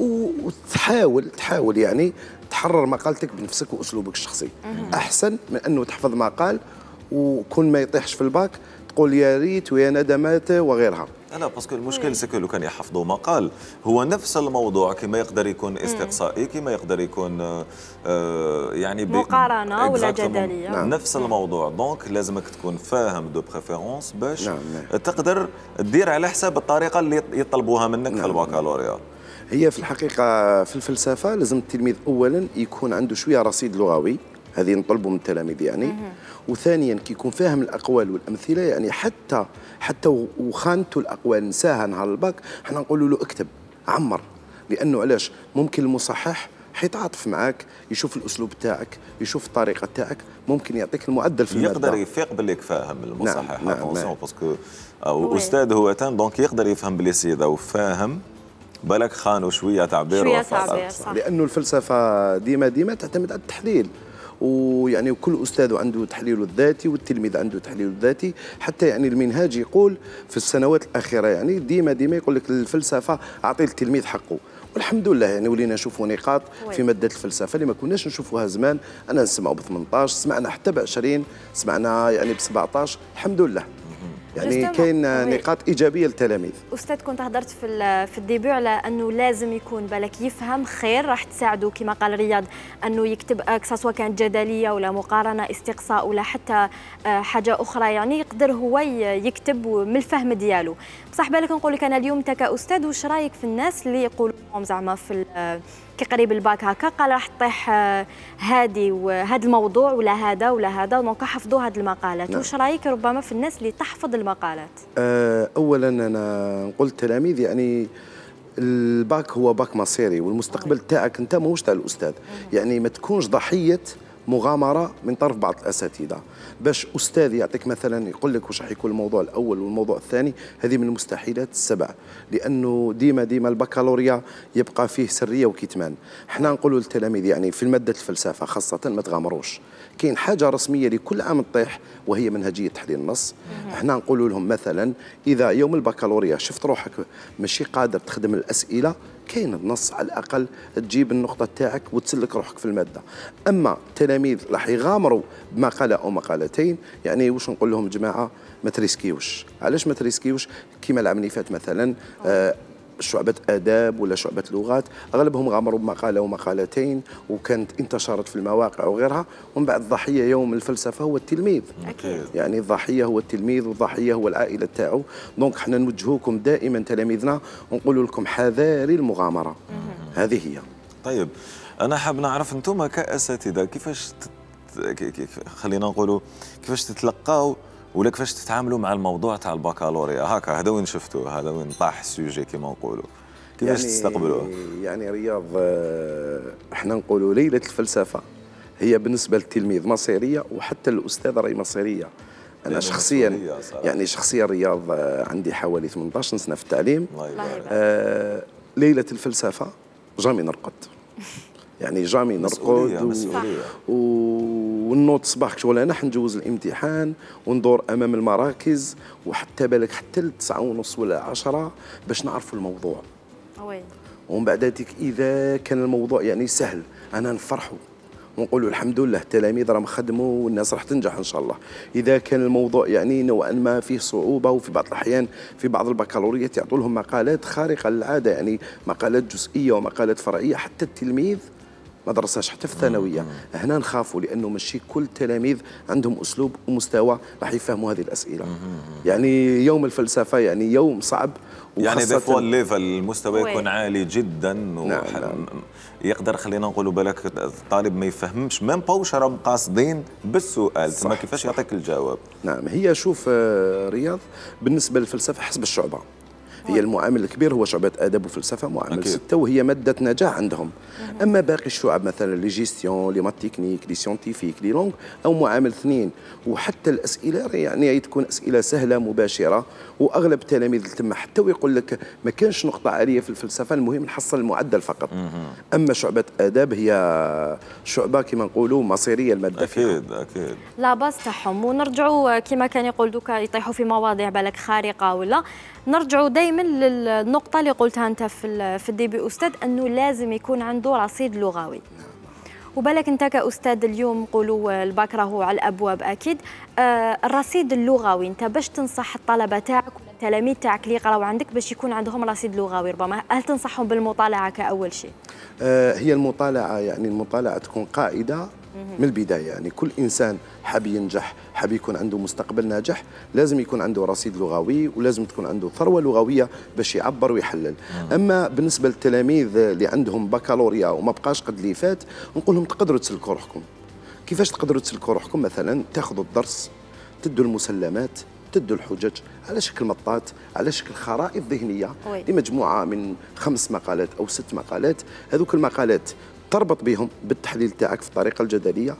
وتحاول تحاول يعني تحرر مقالتك بنفسك وأسلوبك الشخصي. أحسن من أنه تحفظ مقال وكون ما يطيحش في الباك تقول يا ريت ويا ندمات وغيرها. لا باسكو المشكل سكو لو كان يحفظوا مقال هو نفس الموضوع كما يقدر يكون استقصائي، كما يقدر يكون آه يعني مقارنه ولا جدليه، نعم. نفس الموضوع، دونك لازمك تكون فاهم دو بريفيرونس باش نعم. تقدر تدير على حساب الطريقه اللي يطلبوها منك نعم. في البكالوريا. هي في الحقيقه في الفلسفه لازم التلميذ اولا يكون عنده شويه رصيد لغوي، هذه نطلبه من التلاميذ يعني، وثانيا كي يكون فاهم الاقوال والامثله، يعني حتى حتى وخانته الاقوال نساها نهار الباك، حنا نقولوا له اكتب عمر، لانه علاش ممكن المصحح حيتعاطف معاك، يشوف الاسلوب تاعك، يشوف الطريقه تاعك، ممكن يعطيك المعدل في الماده، يقدر يفيق باللي فاهم المصحح، نعم نعم باسكو استاذ هو تام، دونك يقدر يفهم باللي سيده وفاهم، بالك خانوا شويه تعبير شويه تعبير صح. لانه الفلسفه ديما ديما تعتمد على التحليل، ويعني وكل أستاذ عنده تحليله الذاتي والتلميذ عنده تحليله الذاتي، حتى يعني المنهاج يقول في السنوات الأخيرة يعني ديما ديما يقول لك الفلسفة أعطي التلميذ حقه، والحمد لله يعني ولينا نشوفوا نقاط في ماده الفلسفه اللي ما كناش نشوفوها زمان. انا نسمعوا ب ثمنطاش، سمعنا حتى ب عشرين، سمعنا يعني ب سبعطاش. الحمد لله يعني كاين نقاط ايجابيه للتلاميذ. استاذ كنت هضرت في في الديبي على انه لازم يكون بالك يفهم خير راح تساعده كما قال رياض انه يكتب سواء كانت جدليه ولا مقارنه استقصاء ولا حتى حاجه اخرى، يعني يقدر هو يكتب من الفهم ديالو. بصح بالك نقول لك انا اليوم انت كاستاذ واش رايك في الناس اللي يقولوا لهم زعما في كي قريب الباك هكا قال راح تطيح هادي وهذا الموضوع ولا هذا ولا هذا دونك حفظوا هذه المقالات. نعم. واش رايك ربما في الناس اللي تحفظ المقالات؟ أه اولا انا نقول للتلاميذ يعني الباك هو باك مصيري والمستقبل تاعك انت ماهوش تاع الاستاذ، يعني ما تكونش ضحيه مغامره من طرف بعض الاساتذه. باش استاذ يعطيك مثلا يقول لك واش راح يكون الموضوع الاول والموضوع الثاني، هذه من المستحيلات السبع، لانه ديما ديما البكالوريا يبقى فيه سريه وكتمان. احنا نقولوا للتلاميذ يعني في ماده الفلسفه خاصه ما تغامروش، كاين حاجه رسميه لكل عام تطيح وهي منهجيه تحليل النص. احنا نقولوا لهم مثلا اذا يوم البكالوريا شفت روحك ماشي قادر تخدم الاسئله كاين النص على الاقل تجيب النقطه تاعك وتسلك روحك في الماده. اما التلاميذ راح يغامروا بمقاله او مقالتين يعني واش نقول لهم جماعه ما تريسكيوش. علاش ما تريسكيوش؟ كيما العام اللي فات مثلا آه شعبة آداب ولا شعبة لغات أغلبهم غامروا بمقالة ومقالتين وكانت انتشرت في المواقع وغيرها، ومن بعد الضحية يوم الفلسفة هو التلميذ. أكيد. يعني الضحية هو التلميذ والضحية هو العائلة تاعو. دونك حنا نوجهوكم دائما تلاميذنا ونقولوا لكم حذاري المغامرة. هذه هي. طيب أنا حاب نعرف أنتم كأساتذة كيفاش تت... خلينا نقولوا كيفاش تتلقاو ولا كيفاش تتعاملوا مع الموضوع تاع البكالوريا هكا هذا وين شفتوه هذا وين طاح السوجي كيما نقولوا كيفاش يعني تستقبلوه؟ يعني رياض احنا نقولوا ليله الفلسفه هي بالنسبه للتلميذ مصيريه وحتى الاستاذ راهي مصيريه. انا شخصيا يعني شخصيا رياض عندي حوالي ثمنطاش سنه في التعليم. آه ليله الفلسفه جامي نرقد يعني جامي نرقد مسؤولية ونوض صباح شغل انا حنجوز الامتحان وندور امام المراكز وحتى بالك حتى لتسعة ونص ولا عشرة باش نعرفوا الموضوع. وي ومن بعد ذلك اذا كان الموضوع يعني سهل انا نفرحوا ونقولوا الحمد لله التلاميذ راهم خدموا والناس راح تنجح ان شاء الله. اذا كان الموضوع يعني نوعا ما فيه صعوبه وفي بعض الاحيان في بعض البكالوريات يعطوا لهم مقالات خارقه للعاده يعني مقالات جزئيه ومقالات فرعيه حتى التلميذ ما درساش حتى في الثانويه. هنا نخافوا لانه ماشي كل التلاميذ عندهم اسلوب ومستوى راح يفهموا هذه الاسئله. يعني يوم الفلسفه يعني يوم صعب يعني ديفوا الليفل المستوى يكون عالي جدا وح... نعم. يقدر خلينا نقولوا بالك الطالب ما يفهمش ميم با واش راهم قاصدين بالسؤال تما كيفاش يعطيك الجواب. نعم هي شوف رياض بالنسبه للفلسفه حسب الشعبه هي المعامل الكبير هو شعبة آداب وفلسفة معامل ستة وهي مادة نجاح عندهم. مم. أما باقي الشعب مثلا لي جيستيون لي مات تكنيك لي سيونتيفيك لي لونغ أو معامل اثنين وحتى الأسئلة يعني تكون أسئلة سهلة مباشرة وأغلب التلاميذ اللي تم حتى ويقول لك ما كانش نقطة عالية في الفلسفة المهم نحصل المعدل فقط. مم. أما شعبة آداب هي شعبة كما نقولوا مصيرية المادة فيها. أكيد أكيد لا باس تاعهم ونرجعوا كما كان يقول دوكا يطيحوا في مواضيع بالك خارقة ولا نرجعوا دايما من للنقطة اللي قلتها أنت في في الديبي أستاذ أنه لازم يكون عنده رصيد لغوي. وبالك أنت كأستاذ اليوم نقولوا الباك راهو على الأبواب أكيد. آه الرصيد اللغوي أنت باش تنصح الطلبة تاعك ولا التلاميذ تاعك اللي يقراو عندك باش يكون عندهم رصيد لغوي ربما هل تنصحهم بالمطالعة كأول شيء؟ آه هي المطالعة يعني المطالعة تكون قاعدة من البداية. يعني كل إنسان حاب ينجح حاب يكون عنده مستقبل ناجح لازم يكون عنده رصيد لغوي ولازم تكون عنده ثروة لغوية باش يعبر ويحلل. أما بالنسبة للتلاميذ اللي عندهم بكالوريا وما بقاش قد اللي فات نقول لهم تقدروا تسلكوا روحكم. كيفاش تقدروا تسلكوا روحكم؟ مثلا تاخذوا الدرس تدوا المسلمات تدوا الحجج على شكل مطات على شكل خرائط ذهنية لمجموعة من خمس مقالات أو ست مقالات. هذوك المقالات تربط بهم بالتحليل تاعك في الطريقه الجدليه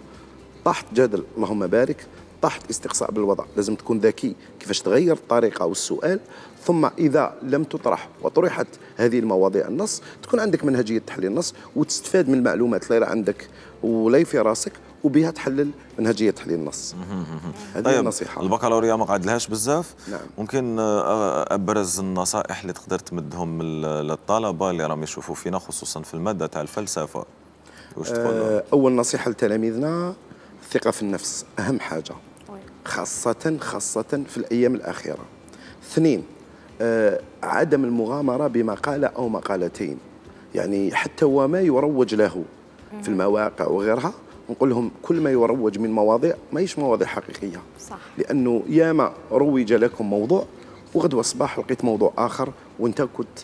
طاحت جدل اللهم بارك طاحت استقصاء بالوضع لازم تكون ذكي كيفاش تغير الطريقه والسؤال. ثم اذا لم تطرح وطرحت هذه المواضيع النص تكون عندك منهجيه تحليل النص وتستفاد من المعلومات اللي عندك ولاي في راسك وبها تحلل منهجيه تحليل النص. هذه طيب النصيحه. البكالوريا ما قعدلهاش بزاف. نعم. ممكن ابرز النصائح اللي تقدر تمدهم للطلبه اللي راهم يشوفوا فينا خصوصا في الماده تاع الفلسفه. واش تقول؟ اول نصيحه لتلاميذنا الثقه في النفس، اهم حاجه خاصه خاصه في الايام الاخيره. اثنين، عدم المغامره بمقاله او مقالتين، يعني حتى هو ما يروج له في المواقع وغيرها، نقول لهم كل ما يروج من مواضيع ماهيش مواضيع حقيقيه. صح. لانه ياما روج لكم موضوع وغدوه الصباح لقيت موضوع اخر وانت كنت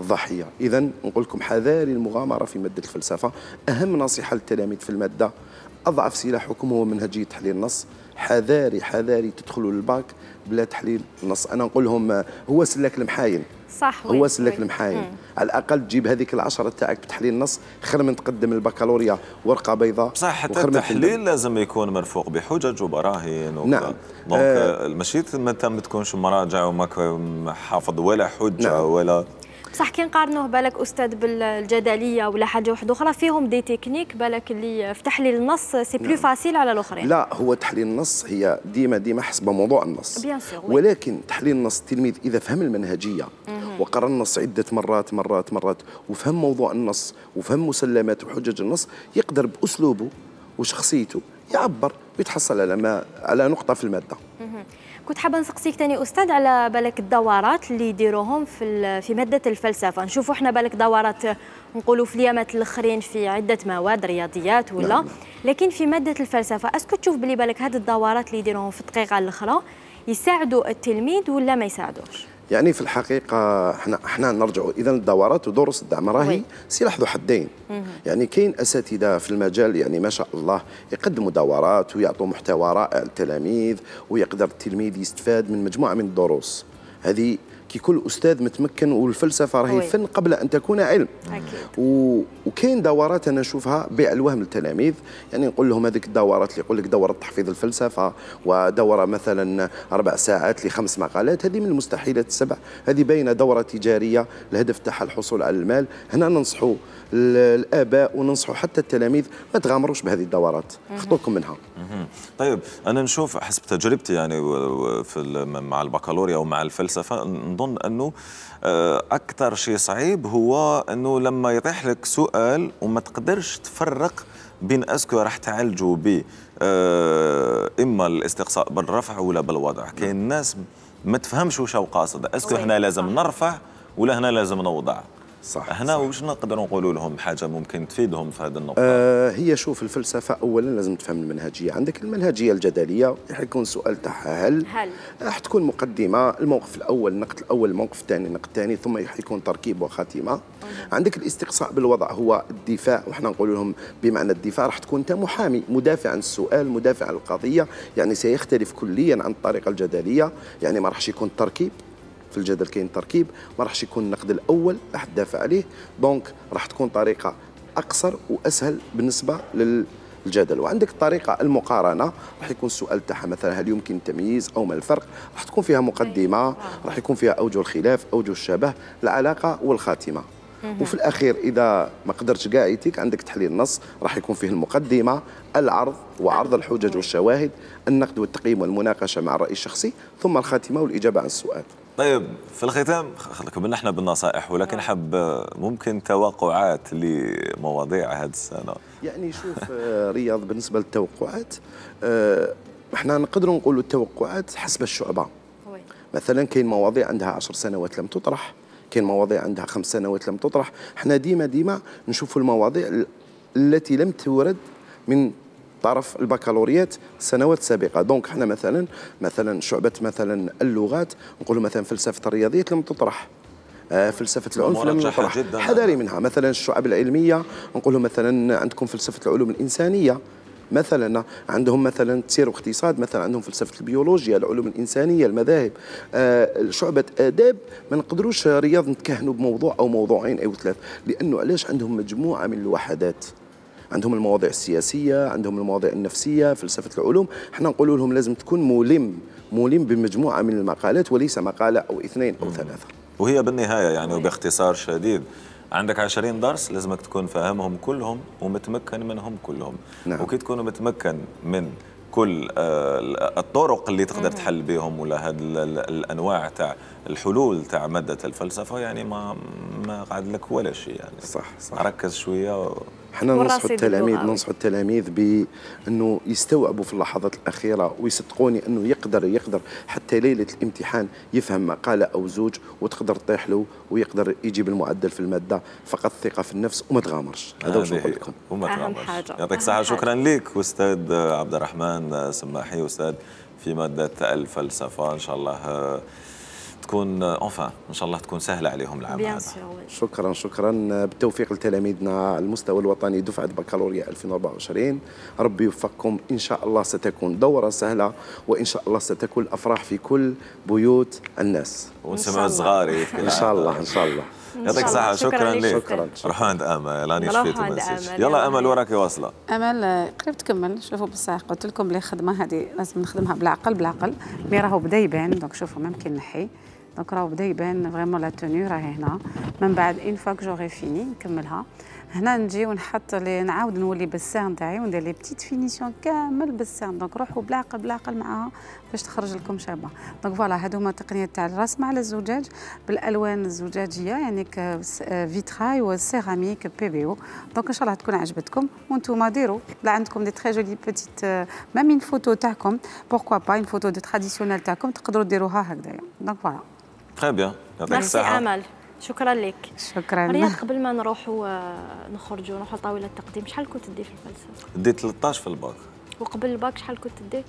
الضحيه. اذا نقول لكم حذاري المغامره في ماده الفلسفه. اهم نصيحه للتلاميذ في الماده، اضعف سلاحكم هو منهجيه تحليل النص. حذاري حذاري تدخلوا للباك بلا تحليل النص. انا نقول لهم هو سلاك المحاين. صح. هو سلاك المحاين. على الاقل تجيب هذيك العشره تاعك بتحليل النص، خير من تقدم البكالوريا ورقه بيضاء. صح. حتى التحليل لازم يكون مرفوق بحجج وبراهين. نعم. دونك آه ماشي متى ما تكونش مراجع وما حافظ ولا حجه. نعم. ولا بصح كي نقارنوه بالك استاذ بالجدليه ولا حاجه واحده اخرى فيهم دي تكنيك بالك اللي في تحليل النص سي بلو فاسيل على الاخرين. لا، هو تحليل النص هي ديما ديما حسب موضوع النص، ولكن تحليل النص التلميذ اذا فهم المنهجيه وقرأ النص عده مرات مرات مرات وفهم موضوع النص وفهم مسلمات وحجج النص، يقدر باسلوبه وشخصيته يعبر ويتحصل على ما على نقطه في الماده. كنت حابه نسقسيك ثاني استاذ على بالك الدورات اللي يديروهم في في ماده الفلسفه. نشوفوا احنا بالك دورات نقولوا في اليامات الاخرين في عده مواد رياضيات ولا. نعم. لكن في ماده الفلسفه اسكو تشوف بلي بالك هذه الدورات اللي يديروهم في الدقيقه الاخرى يساعدوا التلميذ ولا ما يساعدوش؟ يعني في الحقيقه احنا احنا نرجعوا اذا الدورات ودروس الدعم راهي سلاح ذو حدين. يعني كاين اساتذه في المجال يعني ما شاء الله يقدموا دورات ويعطوا محتوى رائع للتلاميذ ويقدر التلميذ يستفاد من مجموعه من الدروس. هذه كي كل استاذ متمكن، والفلسفه راهي فن قبل ان تكون علم. و... وكاين دورات انا نشوفها بيع الوهم للتلاميذ، يعني نقول لهم هذيك الدورات اللي يقول لك دوره تحفيظ الفلسفه ودوره مثلا اربع ساعات لخمس مقالات، هذه من المستحيلات السبع، هذه باينه دوره تجاريه الهدف تاعها الحصول على المال. هنا ننصحوا الاباء وننصحوا حتى التلاميذ ما تغامروش بهذه الدورات، خطوكم منها. طيب انا نشوف حسب تجربتي يعني في مع البكالوريا ومع الفلسفه، نظن انه اكثر شيء صعيب هو انه لما يطيح لك سؤال وما تقدرش تفرق بين اسكو راح تعالجوا به اما الاستقصاء بالرفع ولا بالوضع. كاين الناس ما تفهمش واش هو قاصد، اسكو هنا لازم نرفع ولا هنا لازم نوضع. صح. هنا واش نقدروا نقولوا لهم حاجه ممكن تفيدهم في هذه النقطه؟ آه هي شوف الفلسفه اولا لازم تفهم المنهجيه. عندك المنهجيه الجدليه راح يكون سؤال تاعها هل، هل. راح تكون مقدمه، الموقف الاول النقد الاول، الموقف الثاني النقد الثاني، ثم راح يكون تركيب وخاتمه. عندك الاستقصاء بالوضع هو الدفاع، وحنا نقول لهم بمعنى الدفاع راح تكون انت محامي مدافع عن السؤال مدافع عن القضيه، يعني سيختلف كليا عن الطريقه الجدليه. يعني ما راحش يكون تركيب، في الجدل كاين تركيب، ما راحش يكون النقد الاول راح تدافع عليه، دونك راح تكون طريقه اقصر واسهل بالنسبه للجدل. وعندك الطريقه المقارنه راح يكون السؤال تاعها مثلا هل يمكن التمييز او ما الفرق، راح تكون فيها مقدمه، راح يكون فيها اوجه الخلاف اوجه الشبه العلاقه والخاتمه. وفي الاخير اذا ما قدرتش كاع يتيك عندك تحليل النص، راح يكون فيه المقدمه العرض وعرض الحجج والشواهد النقد والتقييم والمناقشه مع الراي الشخصي، ثم الخاتمه والاجابه عن السؤال. طيب في الختام خلينا احنا بالنصائح، ولكن حاب ممكن توقعات لمواضيع هذه السنه. يعني شوف رياض بالنسبه للتوقعات احنا نقدروا نقولوا التوقعات حسب الشعبه. مثلا كاين مواضيع عندها عشر سنوات لم تطرح، كاين مواضيع عندها خمس سنوات لم تطرح. احنا ديما ديما نشوفوا المواضيع التي لم تورد من طرف البكالوريات سنوات سابقه. دونك احنا مثلا مثلا شعبه مثلا اللغات نقولوا مثلا فلسفه الرياضيات لم تطرح، آه فلسفه العنف لم تطرح، حذاري منها. مثلا الشعب العلميه نقولوا مثلا عندكم فلسفه العلوم الانسانيه، مثلا عندهم مثلا تسير واقتصاد، مثلا عندهم فلسفه البيولوجيا العلوم الانسانيه المذاهب. آه شعبه اداب ما نقدروش رياض نتكهنوا بموضوع او موضوعين او ثلاث، لانه علاش عندهم مجموعه من الوحدات، عندهم المواضيع السياسيه عندهم المواضيع النفسيه فلسفه العلوم. احنا نقول لهم لازم تكون ملم ملم بمجموعه من المقالات وليس مقاله او اثنين او ثلاثه. وهي بالنهايه يعني وباختصار شديد عندك عشرين درس لازمك تكون فاهمهم كلهم ومتمكن منهم كلهم. نعم. وكي تكون متمكن من كل الطرق اللي تقدر تحل بهم ولا هاد الانواع تاع الحلول تاع ماده الفلسفه، يعني ما ما قعد لك ولا شيء يعني. صح صح. ركز شويه. احنا ننصحوا التلاميذ ننصحوا التلاميذ بانه يستوعبوا في اللحظات الاخيره، ويصدقوني انه يقدر يقدر حتى ليله الامتحان يفهم مقاله او زوج وتقدر تطيح له ويقدر يجيب المعدل في الماده، فقط ثقه في النفس وما تغامرش. هذا واش نقول لكم. وما تغامرش. يعطيك الصحه. شكرا لك استاذ عبد الرحمن سماحي، استاذ في ماده الفلسفه. ان شاء الله تكون اونفان ان شاء الله تكون سهله عليهم العام هذا. شكرا شكرا. بالتوفيق لتلاميذنا على المستوى الوطني دفعه بكالوريا ألفين وأربعة وعشرين. ربي يوفقكم، ان شاء الله ستكون دوره سهله، وان شاء الله ستكون الافراح في كل بيوت الناس، ونسمعوا الصغار ان شاء الله. ان شاء الله. يعطيك الصحه. شكرا لك. روحوا عند امل، راني شفيت المسج. يلا امل وراك واصله. امل قريب تكمل. شوفوا بصح قلت لكم لي الخدمه هذه لازم نخدمها بالعقل بالعقل اللي راهو بدا يبان. دونك شوفوا ممكن نحي دونك راهو بدا يبان فريمون لا توني راهي هنا. من بعد اون فوا كو جوغي فيني نكملها هنا، نجي ونحط نعاود نولي بالسان تاعي وندير لي بتيت فينيسيون كامل بالسان. دونك روحوا بالعقل بالعقل معاها باش تخرج لكم شابه. دونك فوالا هادو هما التقنيات تاع الرسم على الزجاج بالالوان الزجاجيه، يعني ك فيتراي والسيراميك بي بي او. دونك ان شاء الله تكون عجبتكم، وانتم ديروا لا عندكم دي تري جولي بتيت مام اون فوتو تاعكم بوركوا با اون فوتو دو تراديسيونيل تاعكم تقدروا ديروها هكذايا. دونك فوالا تري بيان. يعطيك الصحه امل. شكرا لك. شكرا. رياض قبل ما نروحوا نخرجوا نروحوا لطاوله التقديم، شحال كنت تدي في الفلسفه؟ ديت ثلاطاش في الباك. وقبل الباك شحال كنت تدي؟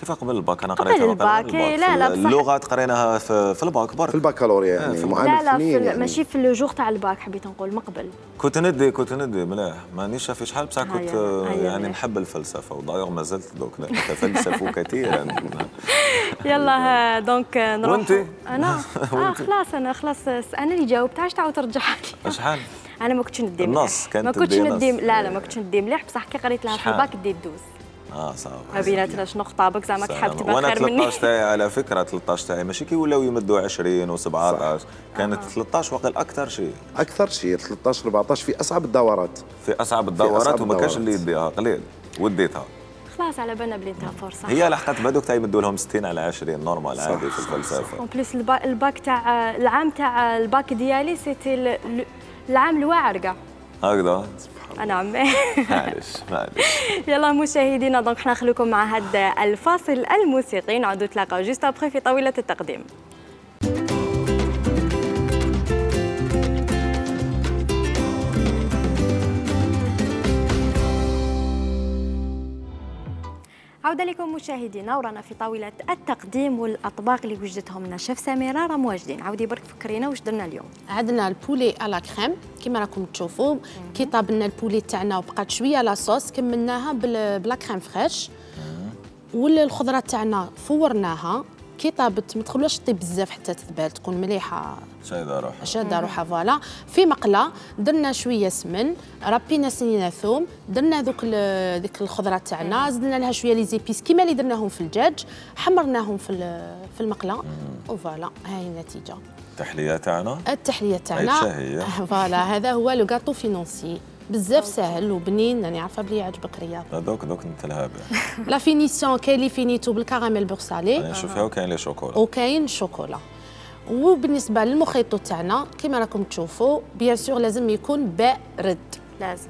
كيف قبل الباك؟ انا قريت قبل الباك. لا لا بصح اللغات قريناها في الباك برك في الباكالوريا يعني. لا لا في يعني. ماشي في لو جوغ تاع الباك، حبيت نقول من قبل. كنت ندي كنت ندي ملاح، مانيش في شحال بصح كنت يعني نحب الفلسفه، ودايوغ ما زلت دوك نتفلسف كثيرا. يلا دونك نروح. وانت؟ انا اه خلاص انا خلاص انا اللي جاوبت، علاش تعاود ترجعها لي؟ شحال؟ انا ما كنتش ندي مليح. النص كانت ما كنتش ندي لا لا ما كنتش ندي مليح بصح كي قريت لها في الباك ديت دوز. اه صافي. ما بيناتنا شنو خطابك زعما حاب تبقى خير مني؟ وانا ثلاطاش تاعي على فكره ثلاطاش تاعي ماشي كي ولاو يمدوا عشرين وسبعطاش، كانت آه. ثلاطاش واقل اكثر شيء. اكثر شيء ثلاطاش أربعطاش في اصعب الدورات. في اصعب الدورات وما كانش اللي يديها قليل وديتها. خلاص على بالنا بلي انتهى فرصه. هي لحقت بهذوك تاع يمدوا لهم ستين على عشرين نورمال عادي في الفلسفه. اون بليس الباك تاع العام تاع الباك ديالي سيتي العام الواعر كاع. هكذا. نعم. معليش معليش. يلا مشاهدينا دونك حنا نخليكم مع هذا الفاصل الموسيقي، نعودوا نتلاقاو جوست ابخي في طاولة التقديم. عودة لكم مشاهدينا ورانا في طاولة التقديم والاطباق اللي وجدتهم لنا شيف سميرة راه واجدين. عاودي برك فكرينا واش درنا اليوم. عندنا البولي على كريم كما راكم تشوفوا، كي طاب لنا البولي تاعنا وبقات شويه لاصوص كملناها بلا كريم فريش، والخضره تاعنا فورناها كي طابت ما تخلوهاش طيب بزاف حتى تذبل، تكون مليحه شاده روحها شاده روحها. فوالا في مقله درنا شويه سمن، ربينا سنينا ثوم، درنا ذوك ديك الخضره تاعنا، زدنا لها شويه لي زيبيس كيما اللي درناهم في الدجاج، حمرناهم في في المقله وفوالا هاي النتيجه. التحليه تاعنا التحليه تاعنا فوالا. هذا هو لو كاطو فينونسي بزاف ساهل وبنين، راني عارفه بلي يعجبك رياض. هذوك دوك نتلها به. لا فينيسيون كاين لي فينيتو بالكراميل بورسالي نشوفها، وكاين لي شوكولا وكاين الشوكولا. وبالنسبه للمخيطو تاعنا كيما راكم تشوفوا بيان سور لازم يكون بارد لازم.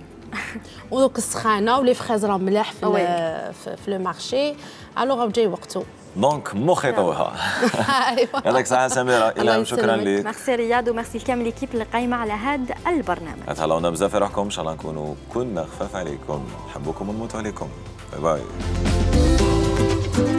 ودوك السخانه ولي فخاز راه ملاح في في لو مارشي، الوغ جاي وقته دونك مخيطوها. يعطيك الصحة سميرة. إلهام شكرا لك. ميرسي رياض وميرسي لكامل ليكيب اللي قايمة على هذا البرنامج. تهلاونا بزاف في روحكم، إن شاء الله نكونوا كنا خفاف عليكم، نحبوكم ونموتوا عليكم. باي باي.